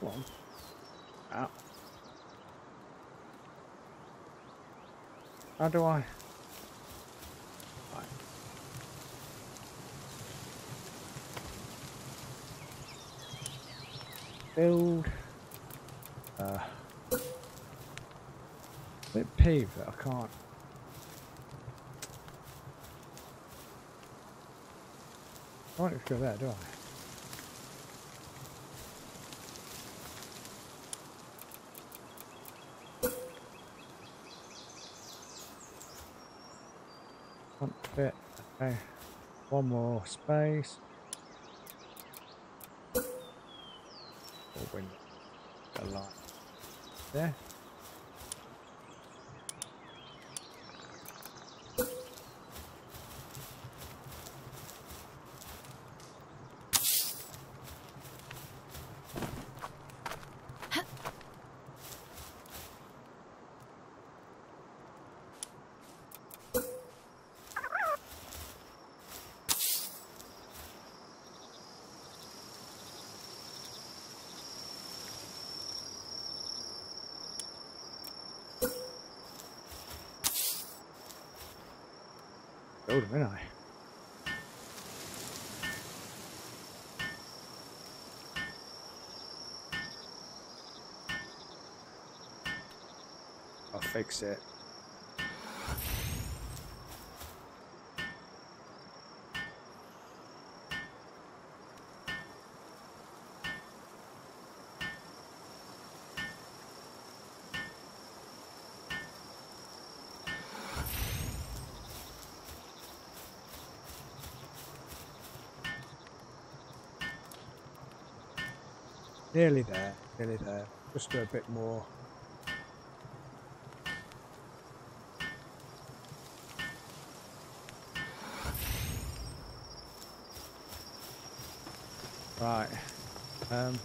One. Out. How do I? Right. Build. Uh, a bit peeved that I can't. I won't have to go there, do I? Bit. Okay, one more space. Or win a light there. Build them, ain't I? I'll fix it. Nearly there, nearly there. Just do a bit more. Right. Um.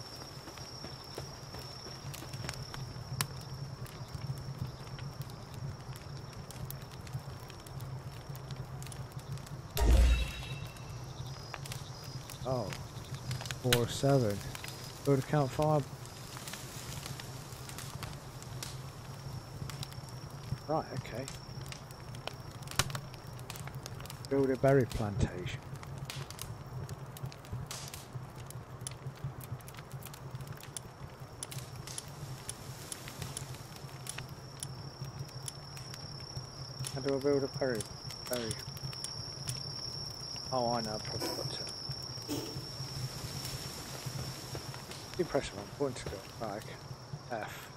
twenty-four seven. Go to count fob. Right, okay. Build a berry plantation. How do I build a berry? berry? Oh, I know, I've probably got to. You press on, one to go. Right, okay. F.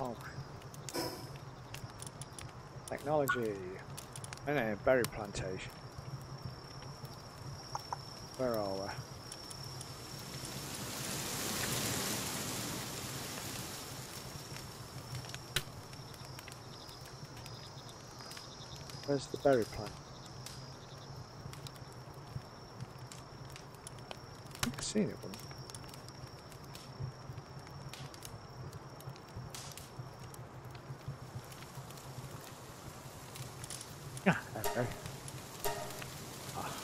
Oh. Technology. I know, berry plantation. Where are we? Where's the berry plant? I think I've seen it once. Ah, okay. Ah.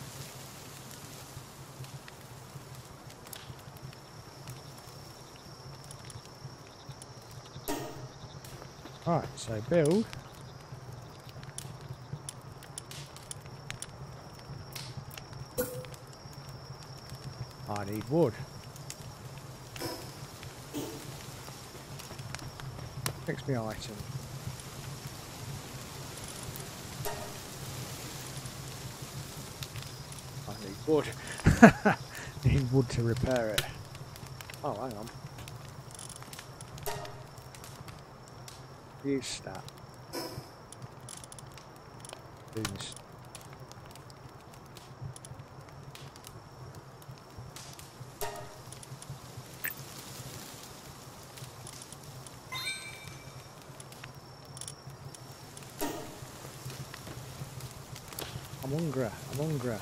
Alright, so build. I need wood. Fix me item. I need wood. Need wood to repair it. Oh, hang on. Use that. Use. Hungry, I'm hungry.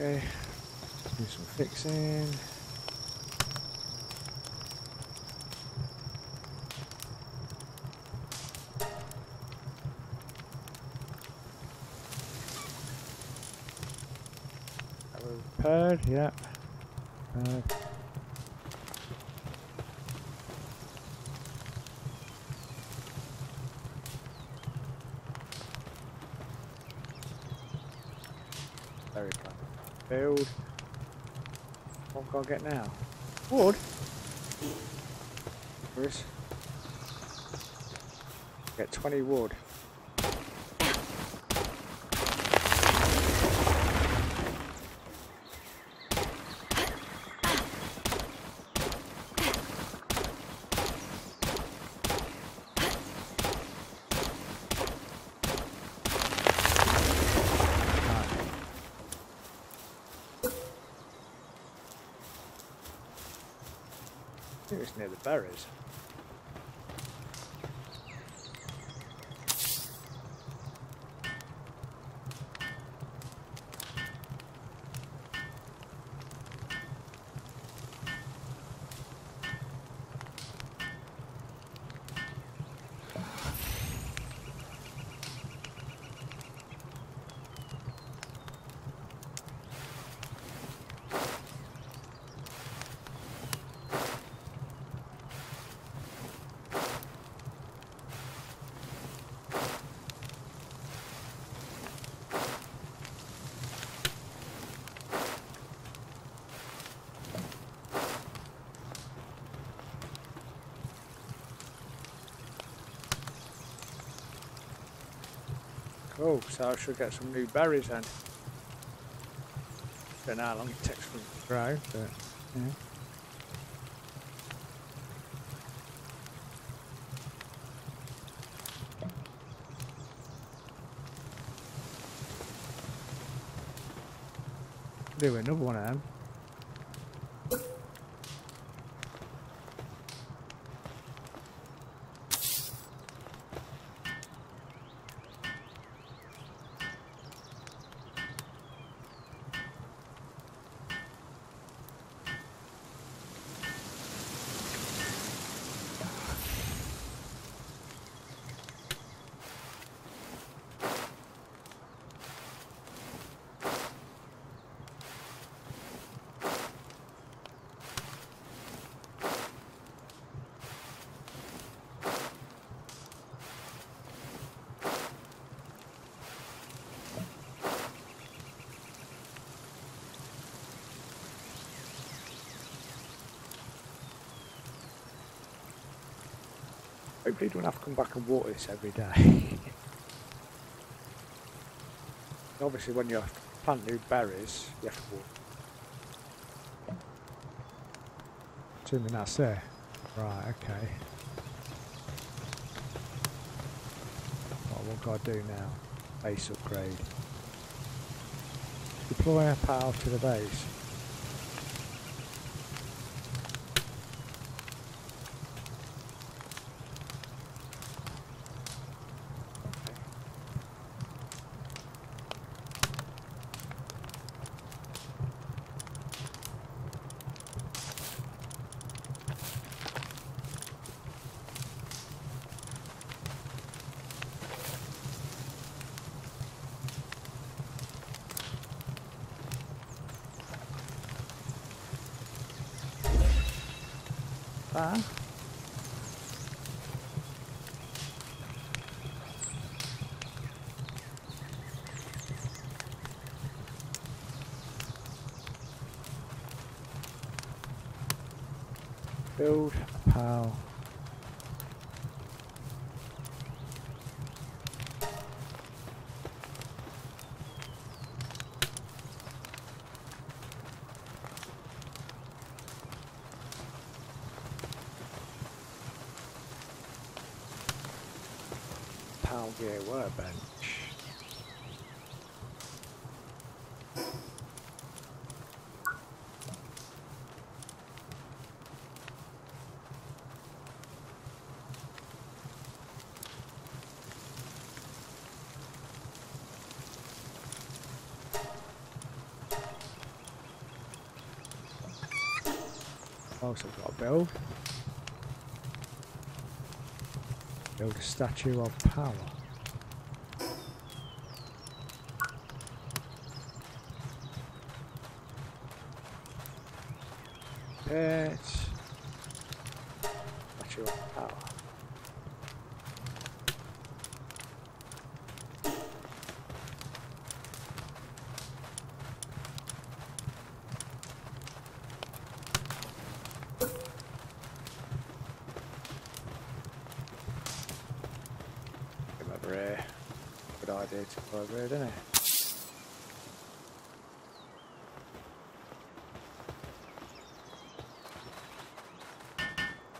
Okay, do some fixing. That was repaired, yeah. Repaired. Very fun. Build. What can I get now? Wood? Chris. Get twenty wood. I think it's near the berries. Oh, so I should get some new berries then. I don't know how long it takes for them to grow, but yeah. Do another one of them. Hopefully, don't have to come back and water this every day. Obviously, when you plant new berries, you have to water. Assuming that's there. Right, okay. What, what can I do now? Base upgrade. Deploy our power to the base. Build a pal. Pal gear workbench. Also got to build. Build a statue of power. Pet. Statue of power. Over, didn't it?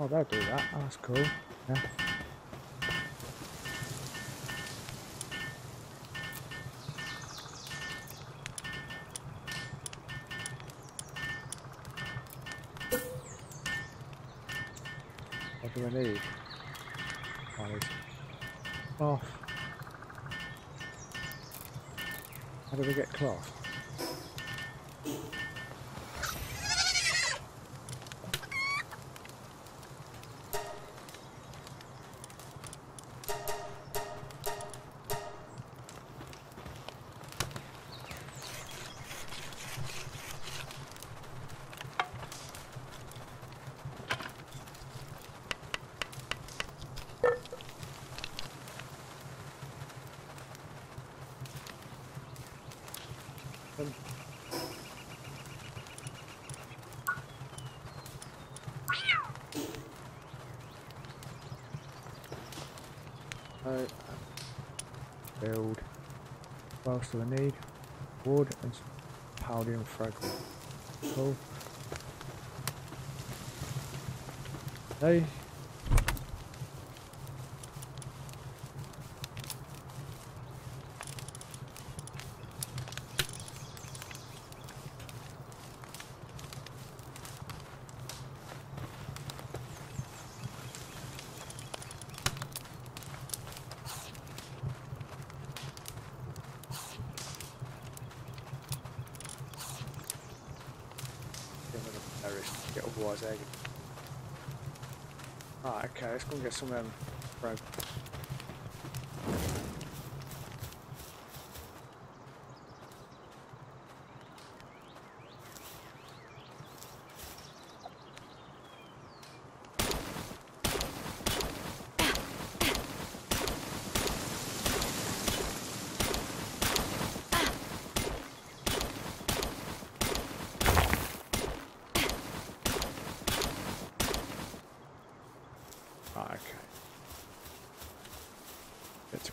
Oh, they'll do that. Oh, that's cool. Yeah. What do I need? Oh, I need cloth. How do we get cloth? Build Box of Grenade, Wood, and Powder Fragment. So, hey. Ah, okay, let's go and get some of them rope.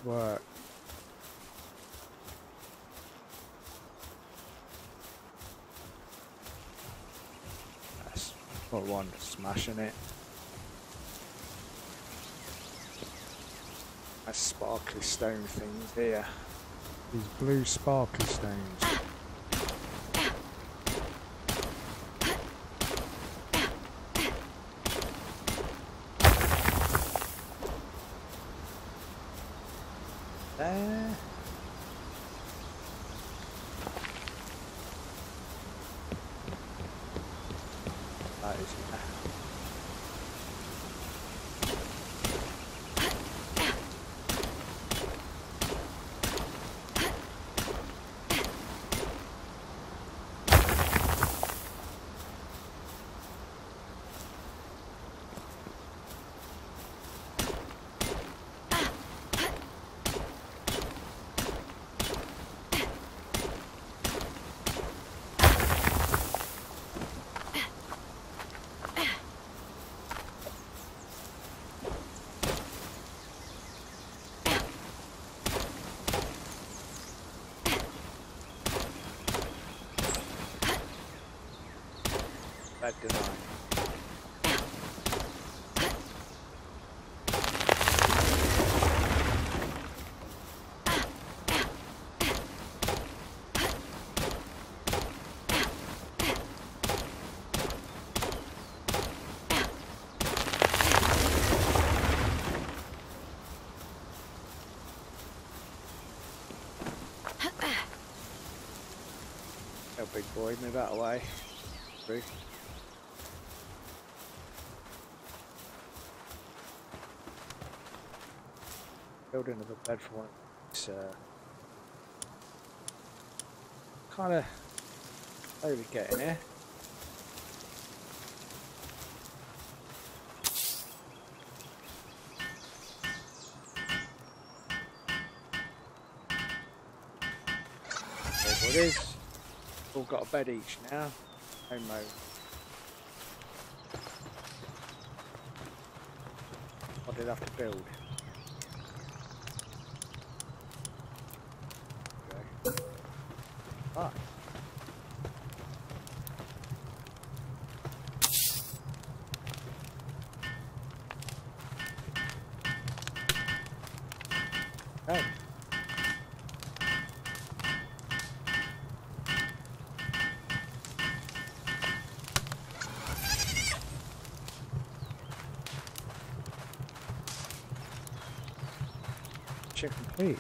Work. That's what one smashing it. That's sparkly stone things here. These blue sparkly stones. That design. Oh, big boy, move out of the way. Three. Building of a bed for one. It's uh, kind of slowly getting here. There it is. All got a bed each now. Home mode. What did I have to build? Ah. Hey. Check complete.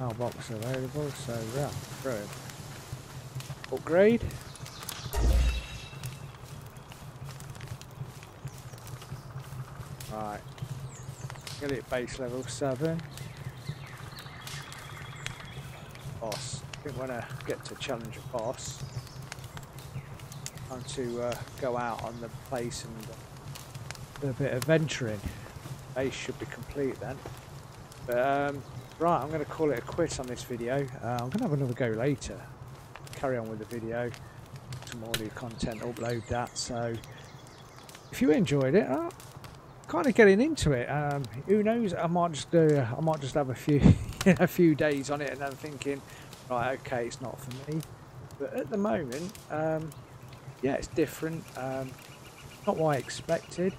Our box available, so yeah, good. Upgrade. Right, get it base level seven. Boss. Didn't want to get to challenge a boss. Time to uh, go out on the place and do a bit of venturing. Base should be complete then. But, um, right, I'm going to call it a quit on this video. Uh, I'm going to have another go later. Carry on with the video. Some more new content, upload that. So, if you enjoyed it, I'm kind of getting into it. Um, who knows? I might just do. I might just have a few spending a few days on it and then thinking, right, okay, it's not for me. But at the moment, um, yeah, it's different. Um, not what I expected.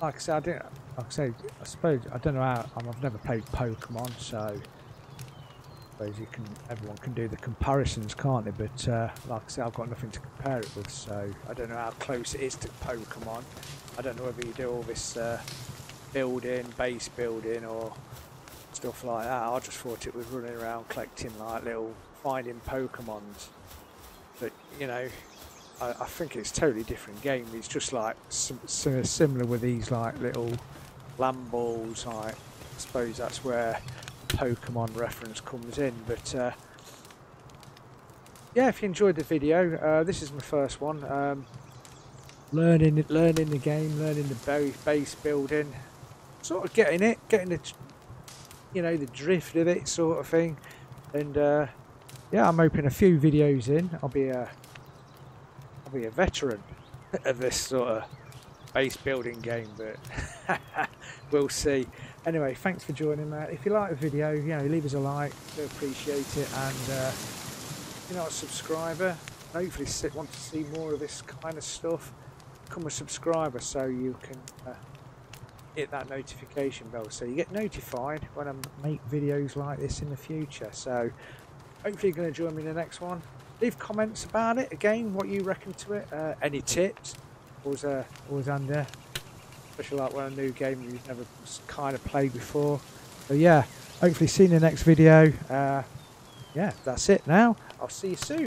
Like I said, I, didn't, like I, said, I suppose, I don't know how, I've never played Pokemon, so I suppose you can, everyone can do the comparisons, can't they? But uh, like I said, I've got nothing to compare it with, so I don't know how close it is to Pokemon. I don't know whether you do all this uh, building, base building, or stuff like that. I just thought it was running around collecting like little, finding Pokemons. But, you know, I, I think it's a totally different game. It's just like sim sim similar with these like little land balls. I suppose that's where Pokemon reference comes in. But uh, yeah, if you enjoyed the video, uh, this is my first one. Um, learning it, learning the game, learning the base building, sort of getting it, getting the, you know, the drift of it, sort of thing. And uh, yeah, I'm hoping a few videos in, I'll be a, I'll be a veteran of this sort of base building game. But we'll see. Anyway, thanks for joining me. If you like the video, you know, leave us a like. We appreciate it. And uh, if you're not a subscriber, hopefully want to see more of this kind of stuff, become a subscriber so you can uh, hit that notification bell so you get notified when I make videos like this in the future. So hopefully you're going to join me in the next one. Leave comments about it, again, what you reckon to it, uh, any tips, always, uh, always under, especially like when a new game you've never kind of played before. So yeah, hopefully see you in the next video. Uh, yeah, that's it now, I'll see you soon.